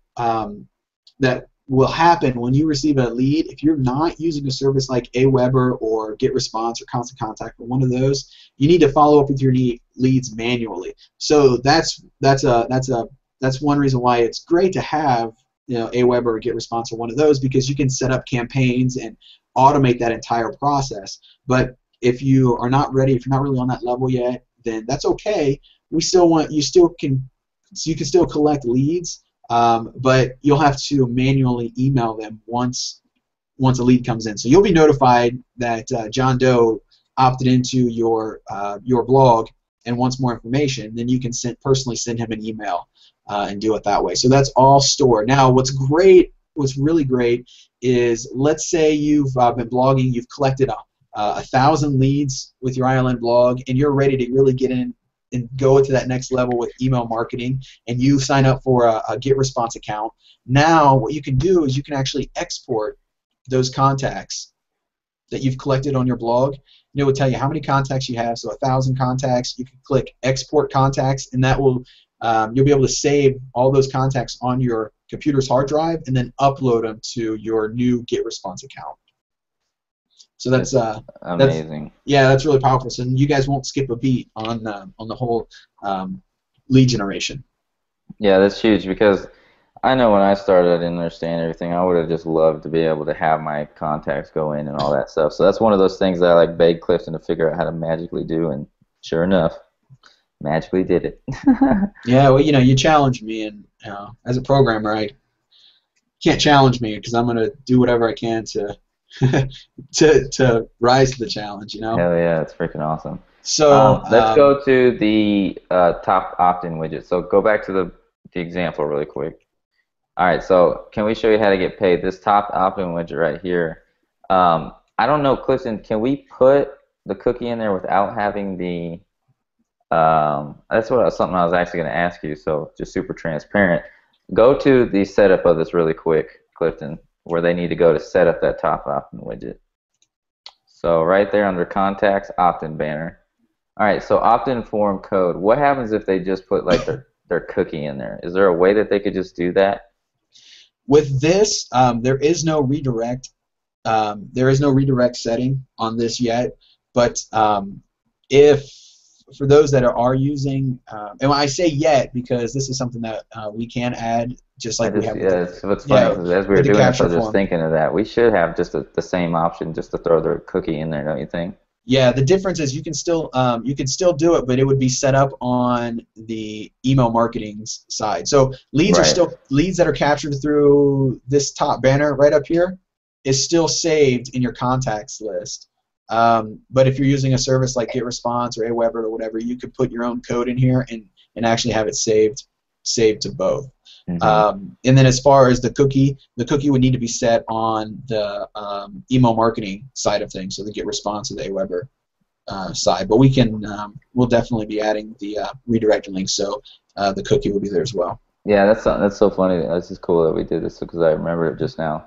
that will happen when you receive a lead, if you're not using a service like AWeber or GetResponse or Constant Contact or one of those, you need to follow up with your leads manually. So that's one reason why it's great to have AWeber or GetResponse or one of those, because you can set up campaigns and automate that entire process. But if you are not ready, if you're not really on that level yet, then that's okay. We still want you can still collect leads, but you'll have to manually email them once a lead comes in. So you'll be notified that John Doe opted into your blog and wants more information. Then you can personally send him an email and do it that way. So that's all stored. Now, what's great, what's really great, is let's say you've been blogging, you've collected 1,000 leads with your ILN blog, and you're ready to really get in and go to that next level with email marketing, and you sign up for a GetResponse account. Now what you can do is you can actually export those contacts that you've collected on your blog. It will tell you how many contacts you have, so 1,000 contacts. You can click Export Contacts, and that will you'll be able to save all those contacts on your computer's hard drive and then upload them to your new GetResponse account. So that's amazing. That's really powerful. So you guys won't skip a beat on the whole lead generation. Yeah, that's huge, because I know when I started, I didn't understand everything. I would have just loved to be able to have my contacts go in and all that stuff. So that's one of those things that I begged Clifton to figure out how to magically do, and sure enough, magically did it. Yeah, well, you challenged me, and as a programmer, I can't challenge me because I'm going to do whatever I can to rise to the challenge, Hell yeah, that's freaking awesome. So let's go to the top opt-in widget. So go back to the example really quick. All right, so can we show you how to get paid? This top opt-in widget right here. I don't know, Clifton, can we put the cookie in there without having the? That's something I was actually going to ask you. So just super transparent. Go to the setup of this really quick, Clifton, where they need to go to set up that top opt-in widget. So right there under Contacts, opt-in banner. All right, so opt-in form code. What happens if they just put their cookie in there? Is there a way that they could just do that? With this, there is no redirect. There is no redirect setting on this yet. But if for those that are using, and when I say yet, because this is something that we can add, just like we have. Yeah, so it's funny because as we were doing this, I was just thinking of that. We should have just the same option, just to throw their cookie in there, don't you think? Yeah, the difference is you can still do it, but it would be set up on the email marketing side. So leads are still leads that are captured through this top banner right up here is still saved in your contacts list. But if you're using a service like GetResponse or AWeber or whatever, you could put your own code in here and actually have it saved to both. Mm-hmm. And then as far as the cookie would need to be set on the email marketing side of things, so the GetResponse or the AWeber side. But we can, we'll definitely be adding the redirect link, so the cookie will be there as well. Yeah, that's so funny. That's just cool that we did this because I remember it just now.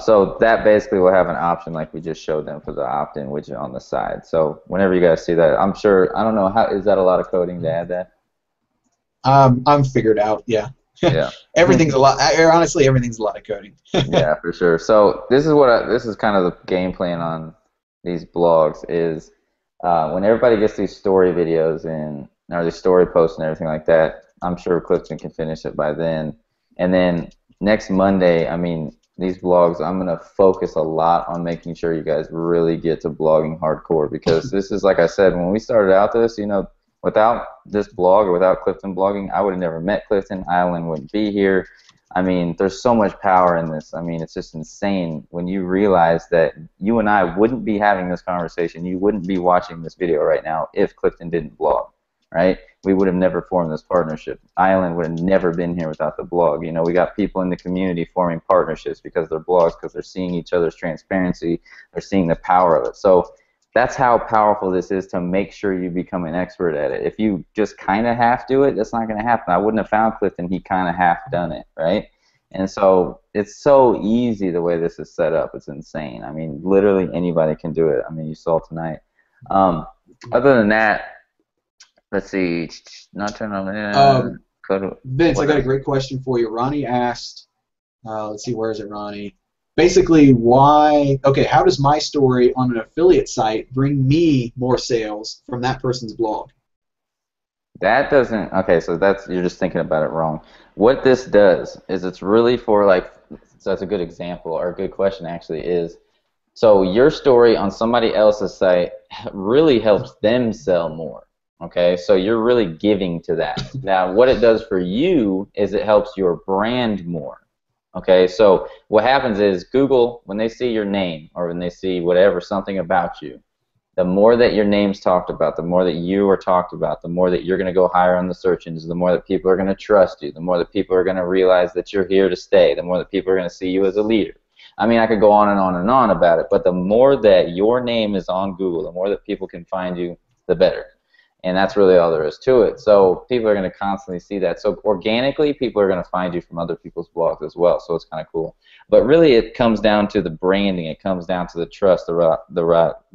So that basically will have an option like we just showed them for the opt-in widget on the side. So whenever you guys see that, I'm sure, I don't know, is that a lot of coding to add that? I'm figured out, yeah. Yeah, everything's a lot. Honestly, everything's a lot of coding. Yeah, for sure. So this is what this is kind of the game plan on these blogs is when everybody gets these story videos in or these story posts and everything like that. I'm sure Clifton can finish it by then. And then next Monday, I mean these blogs. I'm gonna focus a lot on making sure you guys really get to blogging hardcore because this is like I said when we started out this, Without this blog or without Clifton blogging, I would have never met Clifton. Island wouldn't be here. I mean, there's so much power in this. I mean, it's just insane when you realize that you and I wouldn't be having this conversation. You wouldn't be watching this video right now if Clifton didn't blog, right? We would have never formed this partnership. Island would have never been here without the blog. We got people in the community forming partnerships because they're blogs, because they're seeing each other's transparency. They're seeing the power of it. So that's how powerful this is to make sure you become an expert at it. If you just kind of half do it, that's not going to happen. I wouldn't have found Clifton. He kind of half done it, right? And so it's so easy the way this is set up. It's insane. I mean, literally anybody can do it. I mean, you saw tonight. Other than that, let's see. Not turn on. Vince, I got a great question for you. Ronnie asked. Let's see, where is it, Ronnie? Basically, how does my story on an affiliate site bring me more sales from that person's blog? That doesn't, okay, so that's, you're just thinking about it wrong. What this does is it's really for, like, so that's a good example, or a good question actually is, so your story on somebody else's site really helps them sell more, okay? So you're really giving to that. Now, what it does for you is it helps your brand more, okay? So what happens is Google, when they see your name or when they see whatever, something about you, the more that your name's talked about, the more that you are talked about, the more that you're going to go higher on the search engines, the more that people are going to trust you, the more that people are going to realize that you're here to stay, the more that people are going to see you as a leader. I mean, I could go on and on and on about it, but the more that your name is on Google, the more that people can find you, the better. And that's really all there is to it. So people are going to constantly see that. So organically, people are going to find you from other people's blogs as well. So it's kind of cool. But really, it comes down to the branding. It comes down to the trust, the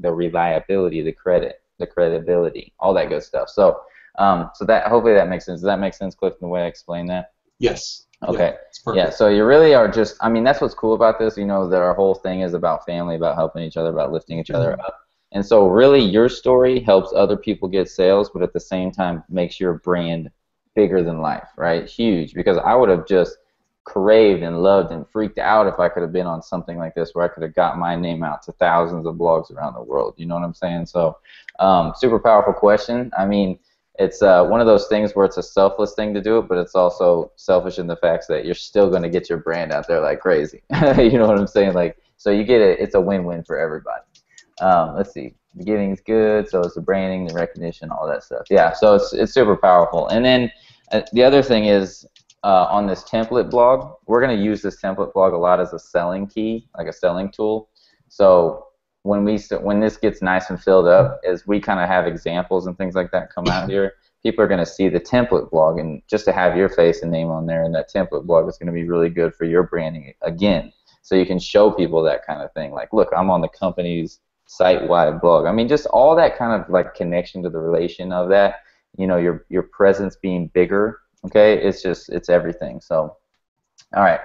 reliability, the credit, the credibility, all that good stuff. So, so that hopefully that makes sense. Does that make sense, Clifton, the way I explained that? Yes. Okay. Yeah, so you really are just, I mean, that's what's cool about this. You know that our whole thing is about family, about helping each other, about lifting each other up. And so really your story helps other people get sales, but at the same time makes your brand bigger than life, right? Huge, because I would have just craved and loved and freaked out if I could have been on something like this where I could have got my name out to thousands of blogs around the world. You know what I'm saying? So super powerful question. I mean, it's one of those things where it's a selfless thing to do it, but it's also selfish in the fact that you're still going to get your brand out there like crazy. You know what I'm saying? Like, so you get it. It's a win-win for everybody. Let's see. The giving is good, so it's the branding, the recognition, all that stuff. Yeah, so it's super powerful. And then the other thing is on this template blog, we're going to use this template blog a lot as a selling key, like a selling tool. So when this gets nice and filled up, as we kind of have examples and things like that come out here, people are going to see the template blog, and just to have your face and name on there and that template blog is going to be really good for your branding again. So you can show people that kind of thing. Like, look, I'm on the company's site-wide blog. I mean, just all that kind of like connection to the relation of that, you know, your presence being bigger, okay? It's just, it's everything. So, all right.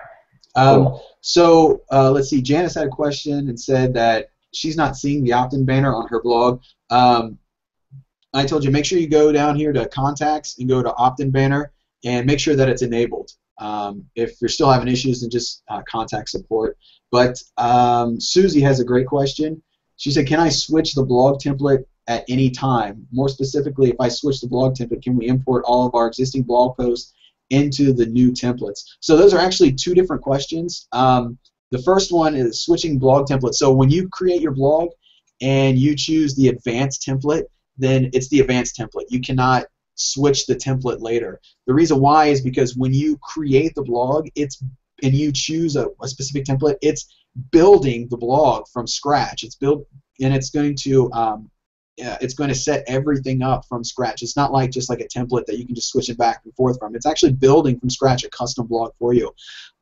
Cool. So, let's see. Janice had a question and said that she's not seeing the opt-in banner on her blog. I told you, make sure you go down here to contacts and go to opt-in banner and make sure that it's enabled. If you're still having issues, then just contact support. But Susie has a great question. She said, can I switch the blog template at any time? More specifically, if I switch the blog template, can we import all of our existing blog posts into the new templates? So those are actually two different questions. The first one is switching blog templates. So when you create your blog and you choose the advanced template, then it's the advanced template. You cannot switch the template later. The reason why is because when you create the blog and you choose a specific template, it's building the blog from scratch. It's built, and it's going to set everything up from scratch. It's not like just like a template that you can just switch it back and forth from. It's actually building from scratch a custom blog for you.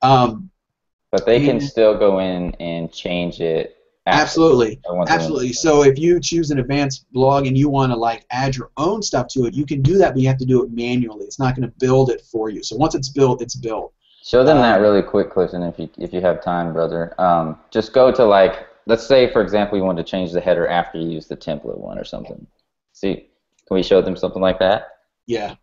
But they can still go in and change it. Absolutely, absolutely. So if you choose an advanced blog and you want to like add your own stuff to it, you can do that, but you have to do it manually. It's not going to build it for you. So once it's built, it's built. Show them that really quick, Clifton, if you have time, brother. Just go to, like, let's say, for example, you want to change the header after you use the template one or something. See, can we show them something like that? Yeah.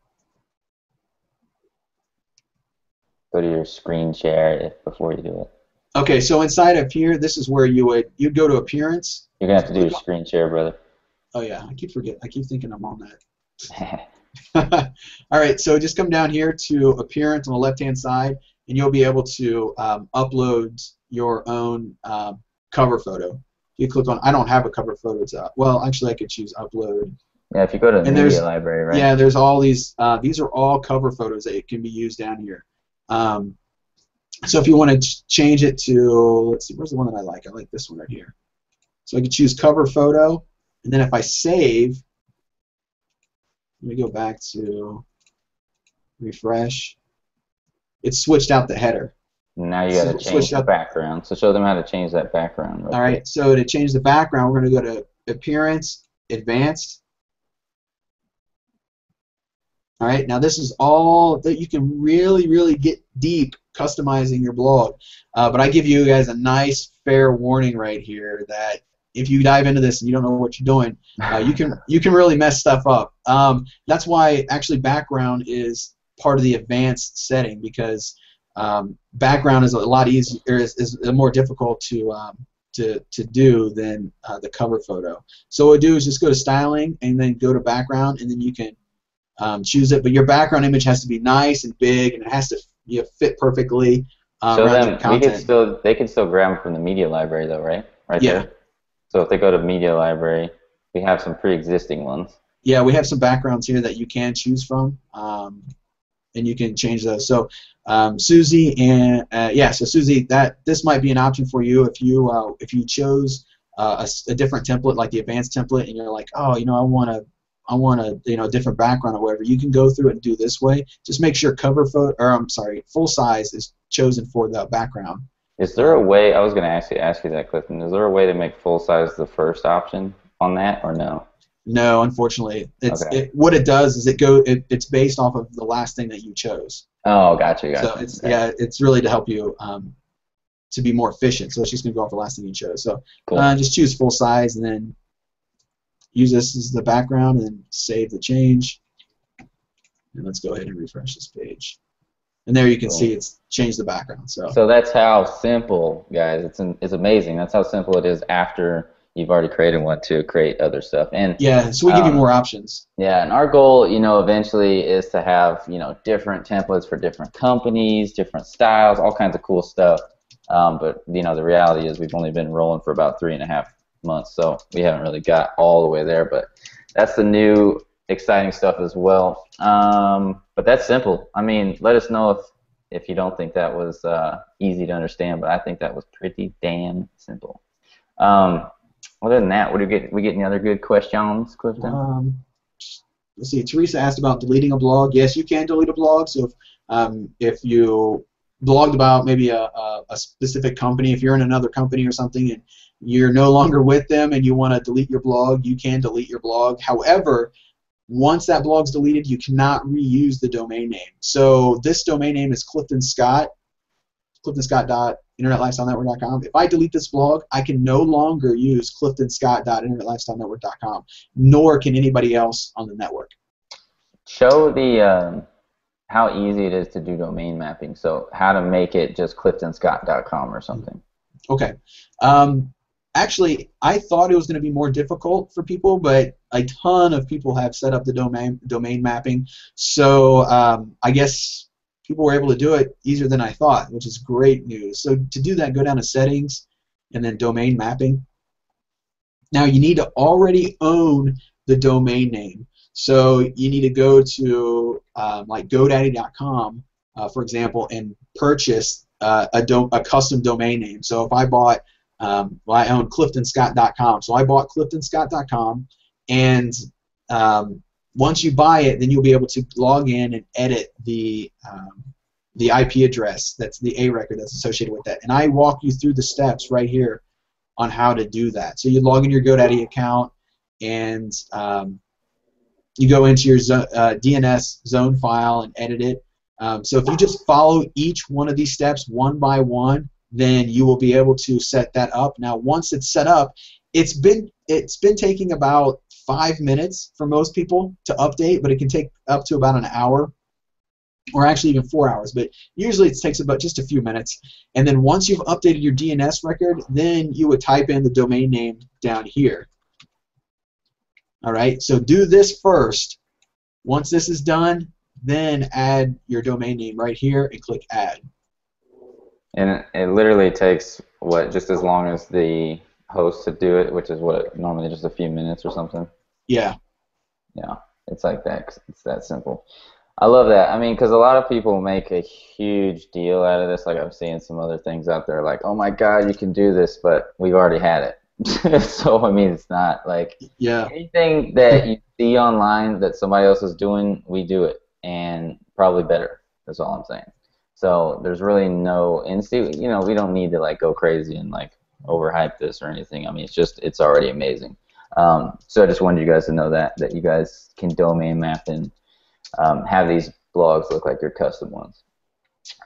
Go to your screen share before you do it. Okay, so inside of here, this is where you'd go to Appearance. You're going to have to do your screen share, brother. Oh, yeah. I keep thinking I'm on that. Alright, so just come down here to Appearance on the left-hand side, and you'll be able to upload your own cover photo. You click on, I don't have a cover photo. Well, actually, I could choose Upload. Yeah, if you go to the Media Library, right? Yeah, there's all these are all cover photos that can be used down here. So if you want to change it to, let's see, where's the one that I like? I like this one right here. So I could choose cover photo, and then if I save, let me go back to refresh. It switched out the header. Now you got to change the background. So show them how to change that background. All right. So to change the background, we're going to go to Appearance, Advanced. All right. Now this is all that you can really, really get deep customizing your blog. But I give you guys a nice fair warning right here that if you dive into this and you don't know what you're doing, you can really mess stuff up. That's why actually background is part of the advanced setting, because background is a lot easier, is more difficult to do than the cover photo. So what we do is just go to styling and then go to background, and then you can choose it. But your background image has to be nice and big, and it has to fit perfectly. So then they can still grab them from the media library though, right? Right there. So if they go to media library, we have some pre-existing ones. Yeah, we have some backgrounds here that you can choose from, and you can change those. So Susie and so Susie, this might be an option for you if you chose a different template, like the advanced template, and you're like, oh, I want a different background or whatever. You can go through it and do this way. Just make sure cover photo, or I'm sorry, full size is chosen for the background. Is there a way? I was going to actually ask you that, Clifton. Is there a way to make full size the first option on that, or no? No, unfortunately, what it does is it's based off of the last thing that you chose. Oh, gotcha. So it's really to help you to be more efficient. So it's just going to go off the last thing you chose. So cool. Just choose full size and then use this as the background and save the change. And let's go ahead and refresh this page. And there you can see it's changed the background. So that's how simple, guys. It's amazing. That's how simple it is after you've already created one to create other stuff. And yeah, so we give you more options. Yeah, and our goal, eventually is to have, different templates for different companies, different styles, all kinds of cool stuff. But the reality is we've only been rolling for about 3.5 months, so we haven't really got all the way there, but that's the new exciting stuff as well. But that's simple. I mean, let us know if you don't think that was easy to understand, but I think that was pretty damn simple. Other than that, we get any other good questions, Clifton? Let's see. Teresa asked about deleting a blog. Yes, you can delete a blog. So if you blogged about maybe a specific company, if you're in another company or something and you're no longer with them and you want to delete your blog, you can delete your blog. However, once that blog's deleted, you cannot reuse the domain name. So this domain name is Clifton Scott, cliftonscott.internetlifestylenetwork.com. If I delete this blog, I can no longer use cliftonscott.internetlifestylenetwork.com, nor can anybody else on the network. Show the how easy it is to do domain mapping, so how to make it just cliftonscott.com or something. Okay. Actually, I thought it was going to be more difficult for people, but a ton of people have set up the domain mapping, so I guess people were able to do it easier than I thought, which is great news. So to do that, go down to Settings and then Domain Mapping. Now you need to already own the domain name, so you need to go to like GoDaddy.com, for example, and purchase a custom domain name. So if I bought I own cliftonscott.com, so I bought cliftonscott.com, and once you buy it, then you'll be able to log in and edit the IP address, that's the A record that's associated with that, and I walk you through the steps right here on how to do that. So you log in your GoDaddy account, and you go into your DNS zone file and edit it. So if you just follow each one of these steps one by one, then you will be able to set that up. Now, once it's set up, it's been taking about 5 minutes for most people to update, but it can take up to about an hour, or actually even 4 hours. But usually it takes about just a few minutes. And then once you've updated your DNS record, then you would type in the domain name down here. All right. So do this first. Once this is done, then add your domain name right here and click Add. And it literally takes, just as long as the host to do it, which is normally just a few minutes or something. Yeah. Yeah, it's like that. 'Cause it's that simple. I love that. I mean, because a lot of people make a huge deal out of this. Like, I'm seeing some other things out there like, oh, my God, you can do this, but we've already had it. So, I mean, it's not like anything that you see online that somebody else is doing, we do it, and probably better. That's all I'm saying. So there's really no, we don't need to like go crazy and like overhype this or anything. I mean, it's already amazing. So I just wanted you guys to know that you guys can domain map and have these blogs look like your custom ones.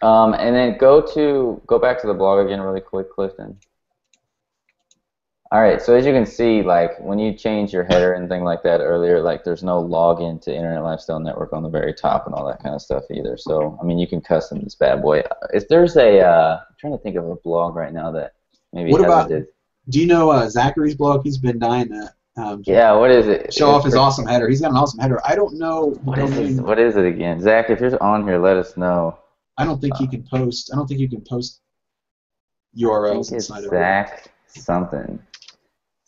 And then go back to the blog again really quick, Clifton. All right, so as you can see, like when you change your header and thing like that earlier, like there's no login to Internet Lifestyle Network on the very top and all that kind of stuff either. So I mean, you can custom this bad boy. If there's a, I'm trying to think of a blog right now that maybe what Heather about? Did. Do you know Zachary's blog? He's been dying to. Yeah, what is it? Show off his awesome header. He's got an awesome header. I don't know. What is it again, Zach? If you're on here, let us know. I don't think you can post. I don't think you can post URLs inside of it. Zach something.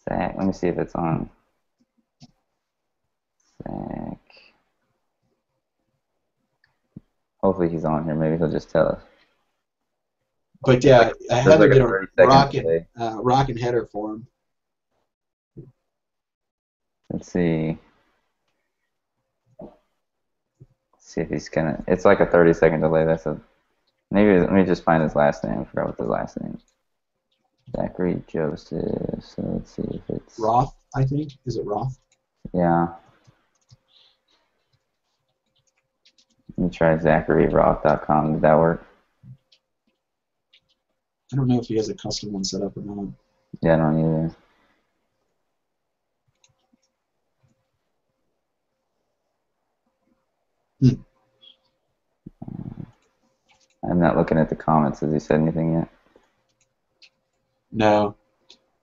Zach, let me see if it's on. Zach. Hopefully he's on here. Maybe he'll just tell us. But yeah, Heather did a rockin' header for him. Let's see. Let's see if he's gonna. It's like a 30-second delay. That's a. Maybe let me just find his last name. I forgot what the last name is. Zachary Joseph. So let's see if it's Roth. I think is it Roth? Yeah. Let me try zacharyroth.com. Did that work? I don't know if he has a custom one set up or not. Yeah, I don't either. I'm not looking at the comments. Has he said anything yet? No.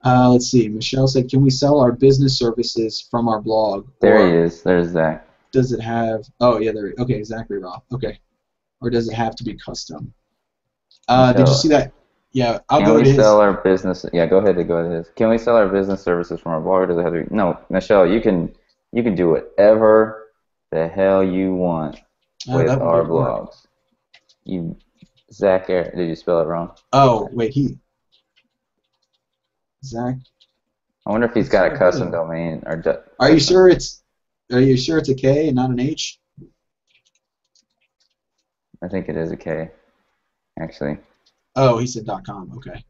Let's see. Michelle said, can we sell our business services from our blog? There he is. There's Zach. Does it have... Oh, yeah, there. Okay, Zachary Roth. Okay. Or does it have to be custom? Did you see that? Yeah, I'll go to his. Can we sell our business... Yeah, go ahead. Go to his. Can we sell our business services from our blog? Or does it have to be... No, Michelle, you can do whatever the hell you want with our blogs. You, Zach, did you spell it wrong? Oh, wait, Zach. I wonder if he's got a custom domain or. Are you sure it's a K and not an H? I think it is a K, actually. Oh, he said .com. Okay.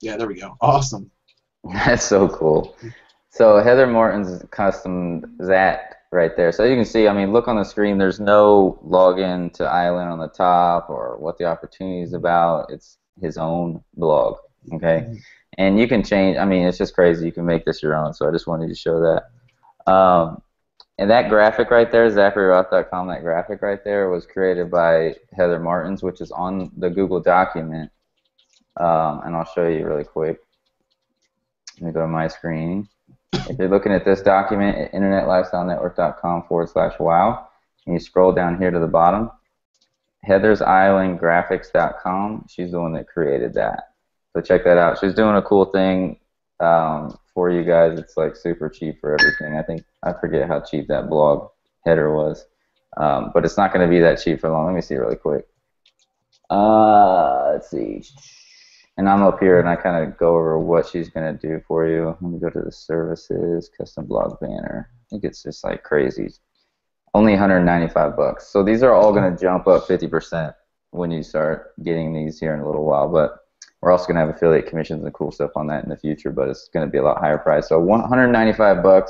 Yeah, there we go. Awesome. That's so cool. So Heather Martin's custom Zach right there. So you can see, I mean, look on the screen, there's no login to Island on the top or what the opportunity is about. It's his own blog, okay? And you can change, I mean, it's just crazy. You can make this your own, so I just wanted to show that. And that graphic right there, zacharyroth.com, that graphic right there was created by Heather Martin's, which is on the Google document. And I'll show you really quick. Let me go to my screen. If you're looking at this document at internetlifestylenetwork.com/wow, and you scroll down here to the bottom, heathersislandgraphics.com, she's the one that created that. So check that out. She's doing a cool thing for you guys. It's like super cheap for everything. I forget how cheap that blog header was, but it's not going to be that cheap for long. Let me see really quick. Let's see. And I'm up here, and I kind of go over what she's going to do for you. Let me go to the services, custom blog banner. I think it's just like crazy. Only $195. So these are all going to jump up 50% when you start getting these here in a little while. But we're also going to have affiliate commissions and cool stuff on that in the future, but it's going to be a lot higher price. So $195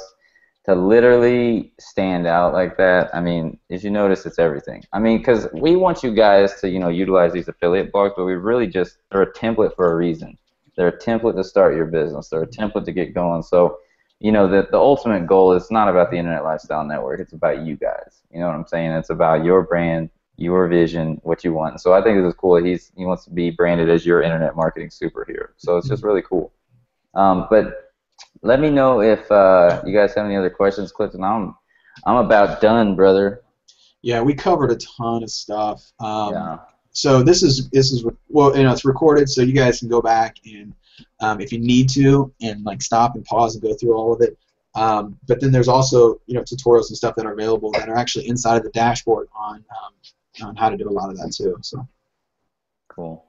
to literally stand out like that. I mean, as you notice, it's everything. I mean, because we want you guys to, you know, utilize these affiliate blogs, but we really just, they're a template for a reason. They're a template to start your business. They're a template to get going. So, you know, the ultimate goal is not about the Internet Lifestyle Network. It's about you guys. You know what I'm saying? It's about your brand, your vision, what you want. So I think this is cool. He wants to be branded as your internet marketing superhero. So it's just really cool. But let me know if you guys have any other questions, Clifton. I'm about done, brother. Yeah, we covered a ton of stuff. Yeah. So this is well, you know, it's recorded, so you guys can go back and if you need to, and like stop and pause and go through all of it. But then there's also, you know, tutorials and stuff that are available that are actually inside of the dashboard on how to do a lot of that too. So cool.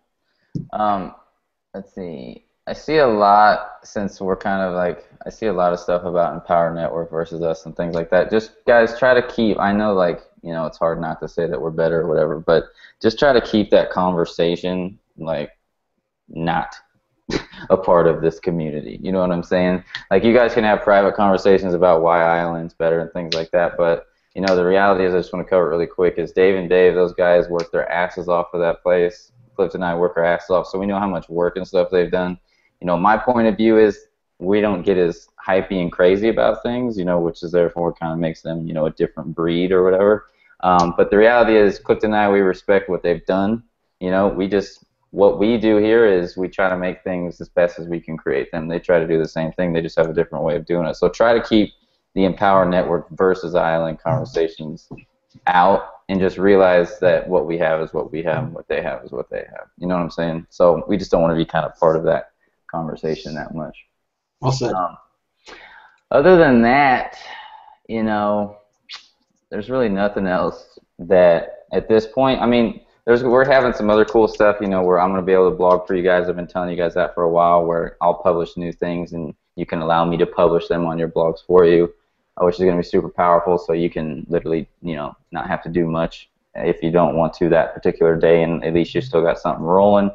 Let's see. I see a lot, since we're kind of like, I see a lot of stuff about Empower Network versus us and things like that. Just, guys, try to keep, I know, like, you know, it's hard not to say that we're better or whatever, but just try to keep that conversation, like, not a part of this community. You know what I'm saying? Like, you guys can have private conversations about why Island's better and things like that, but, you know, the reality is, I just want to cover it really quick, is Dave and Dave, those guys worked their asses off for that place. Clifton and I work our asses off, so we know how much work and stuff they've done. You know, my point of view is we don't get as hypey and crazy about things, you know, which is therefore kind of makes them, you know, a different breed or whatever. But the reality is Clifton and I, we respect what they've done. You know, we just, what we do here is we try to make things as best as we can create them. They try to do the same thing. They just have a different way of doing it. So try to keep the Empower Network versus Island conversations out and just realize that what we have is what we have and what they have is what they have. You know what I'm saying? So we just don't want to be kind of part of that conversation that much. Well said. Other than that, you know, there's really nothing else that at this point, I mean, we're having some other cool stuff, you know, where I'm going to be able to blog for you guys. I've been telling you guys that for a while, where I'll publish new things and you can allow me to publish them on your blogs for you, which is going to be super powerful, so you can literally, you know, not have to do much if you don't want to that particular day, and at least you still got something rolling.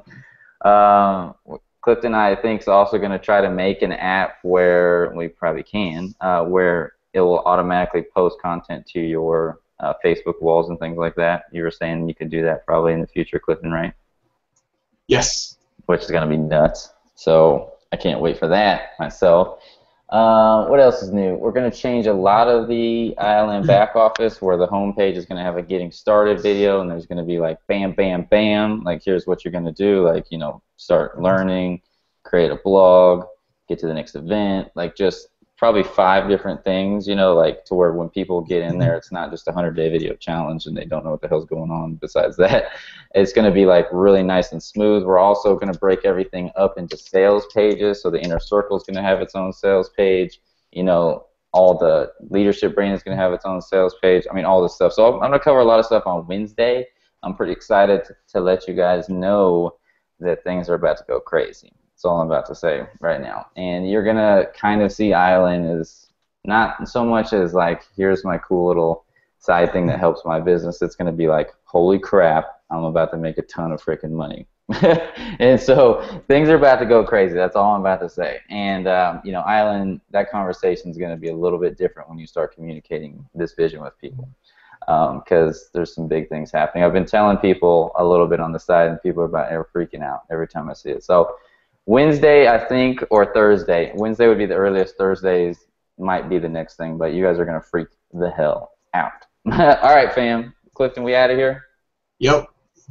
Clifton, I think, is also going to try to make an app where we probably can, where it will automatically post content to your Facebook walls and things like that. You were saying you could do that probably in the future, Clifton, right? Yes. Which is going to be nuts. So I can't wait for that myself. What else is new? We're going to change a lot of the ILN back office, where the homepage is going to have a getting started video, and there's going to be like bam, bam, bam, like here's what you're going to do, like, you know, start learning, create a blog, get to the next event, like just probably 5 different things, you know, like to where when people get in there, it's not just a 100-day video challenge and they don't know what the hell's going on besides that. It's going to be like really nice and smooth. We're also going to break everything up into sales pages, so the Inner Circle is going to have its own sales page, you know, all the leadership brand is going to have its own sales page, I mean all this stuff. So I'm going to cover a lot of stuff on Wednesday. I'm pretty excited to let you guys know that things are about to go crazy. That's all I'm about to say right now. And you're going to kind of see Island is not so much as like, here's my cool little side thing that helps my business. It's going to be like, holy crap, I'm about to make a ton of freaking money. And so things are about to go crazy. That's all I'm about to say. And, you know, Island, that conversation is going to be a little bit different when you start communicating this vision with people, because there's some big things happening. I've been telling people a little bit on the side, and people are about freaking out every time I see it. So Wednesday, I think, or Thursday. Wednesday would be the earliest. Thursdays might be the next thing, but you guys are going to freak the hell out. All right, fam. Clifton, we out of here? Yep.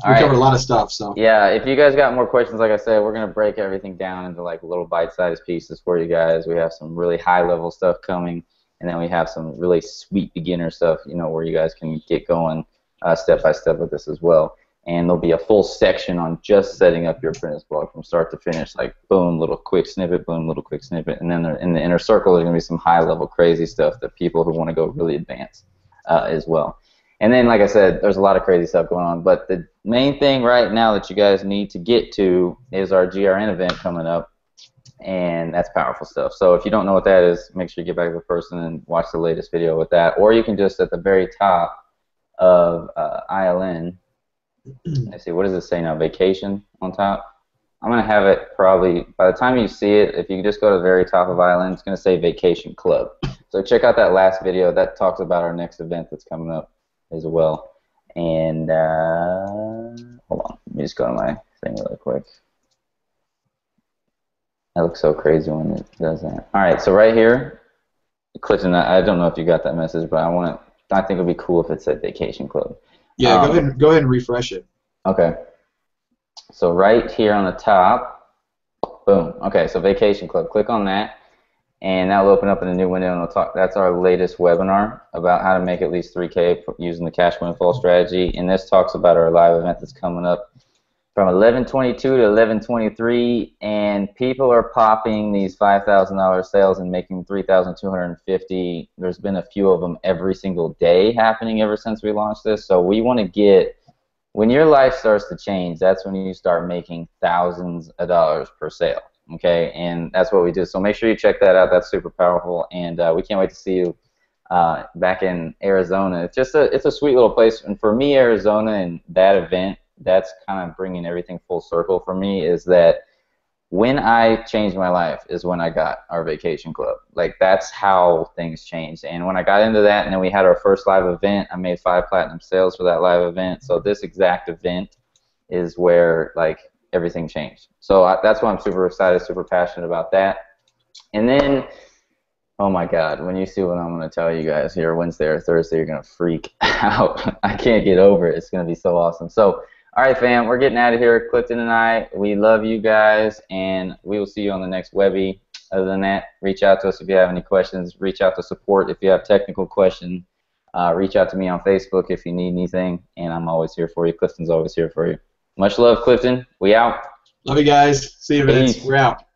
We covered a lot of stuff. So yeah, if you guys got more questions, like I said, we're going to break everything down into like little bite-sized pieces for you guys. We have some really high-level stuff coming, and then we have some really sweet beginner stuff, you know, where you guys can get going step-by-step with this as well. And there'll be a full section on just setting up your business blog from start to finish, like boom, little quick snippet, boom, little quick snippet. And then in the Inner Circle, there's going to be some high-level crazy stuff that people who want to go really advanced as well. And then, like I said, there's a lot of crazy stuff going on. But the main thing right now that you guys need to get to is our GRN event coming up, and that's powerful stuff. So if you don't know what that is, make sure you get back to the person and watch the latest video with that. Or you can just, at the very top of ILN, let's see, what does it say now? Vacation on top? I'm going to have it probably, by the time you see it, if you just go to the very top of Island, it's going to say Vacation Club. So check out that last video. That talks about our next event that's coming up as well. And hold on. Let me just go to my thing really quick. That looks so crazy when it does that. All right, so right here, Clifton, I don't know if you got that message, but I think it would be cool if it said Vacation Club. Yeah, go ahead and refresh it. Okay. So right here on the top, boom. Okay, so Vacation Club. Click on that, and that will open up in a new window, and we'll talk. That's our latest webinar about how to make at least 3K using the cash windfall strategy, and this talks about our live event that's coming up from 11/22 to 11/23, and people are popping these $5,000 sales and making $3,250. There's been a few of them every single day happening ever since we launched this. So we want to get, when your life starts to change, that's when you start making thousands of dollars per sale. Okay, and that's what we do. So make sure you check that out. That's super powerful, and we can't wait to see you back in Arizona. It's a sweet little place, and for me, Arizona and that event, that's kind of bringing everything full circle for me, is that when I changed my life is when I got our Vacation Club. Like, that's how things changed. And when I got into that, and then we had our first live event, I made 5 platinum sales for that live event. So this exact event is where like everything changed. So that's why I'm super excited, super passionate about that. And then, oh my God, when you see what I'm going to tell you guys here Wednesday or Thursday, you're going to freak out. I can't get over it. It's going to be so awesome. So, all right, fam, we're getting out of here. Clifton and I, we love you guys, and we will see you on the next Webby. Other than that, reach out to us if you have any questions. Reach out to support if you have technical questions. Reach out to me on Facebook if you need anything, and I'm always here for you. Clifton's always here for you. Much love, Clifton. We out. Love you guys. See you, Vince. Peace. We're out.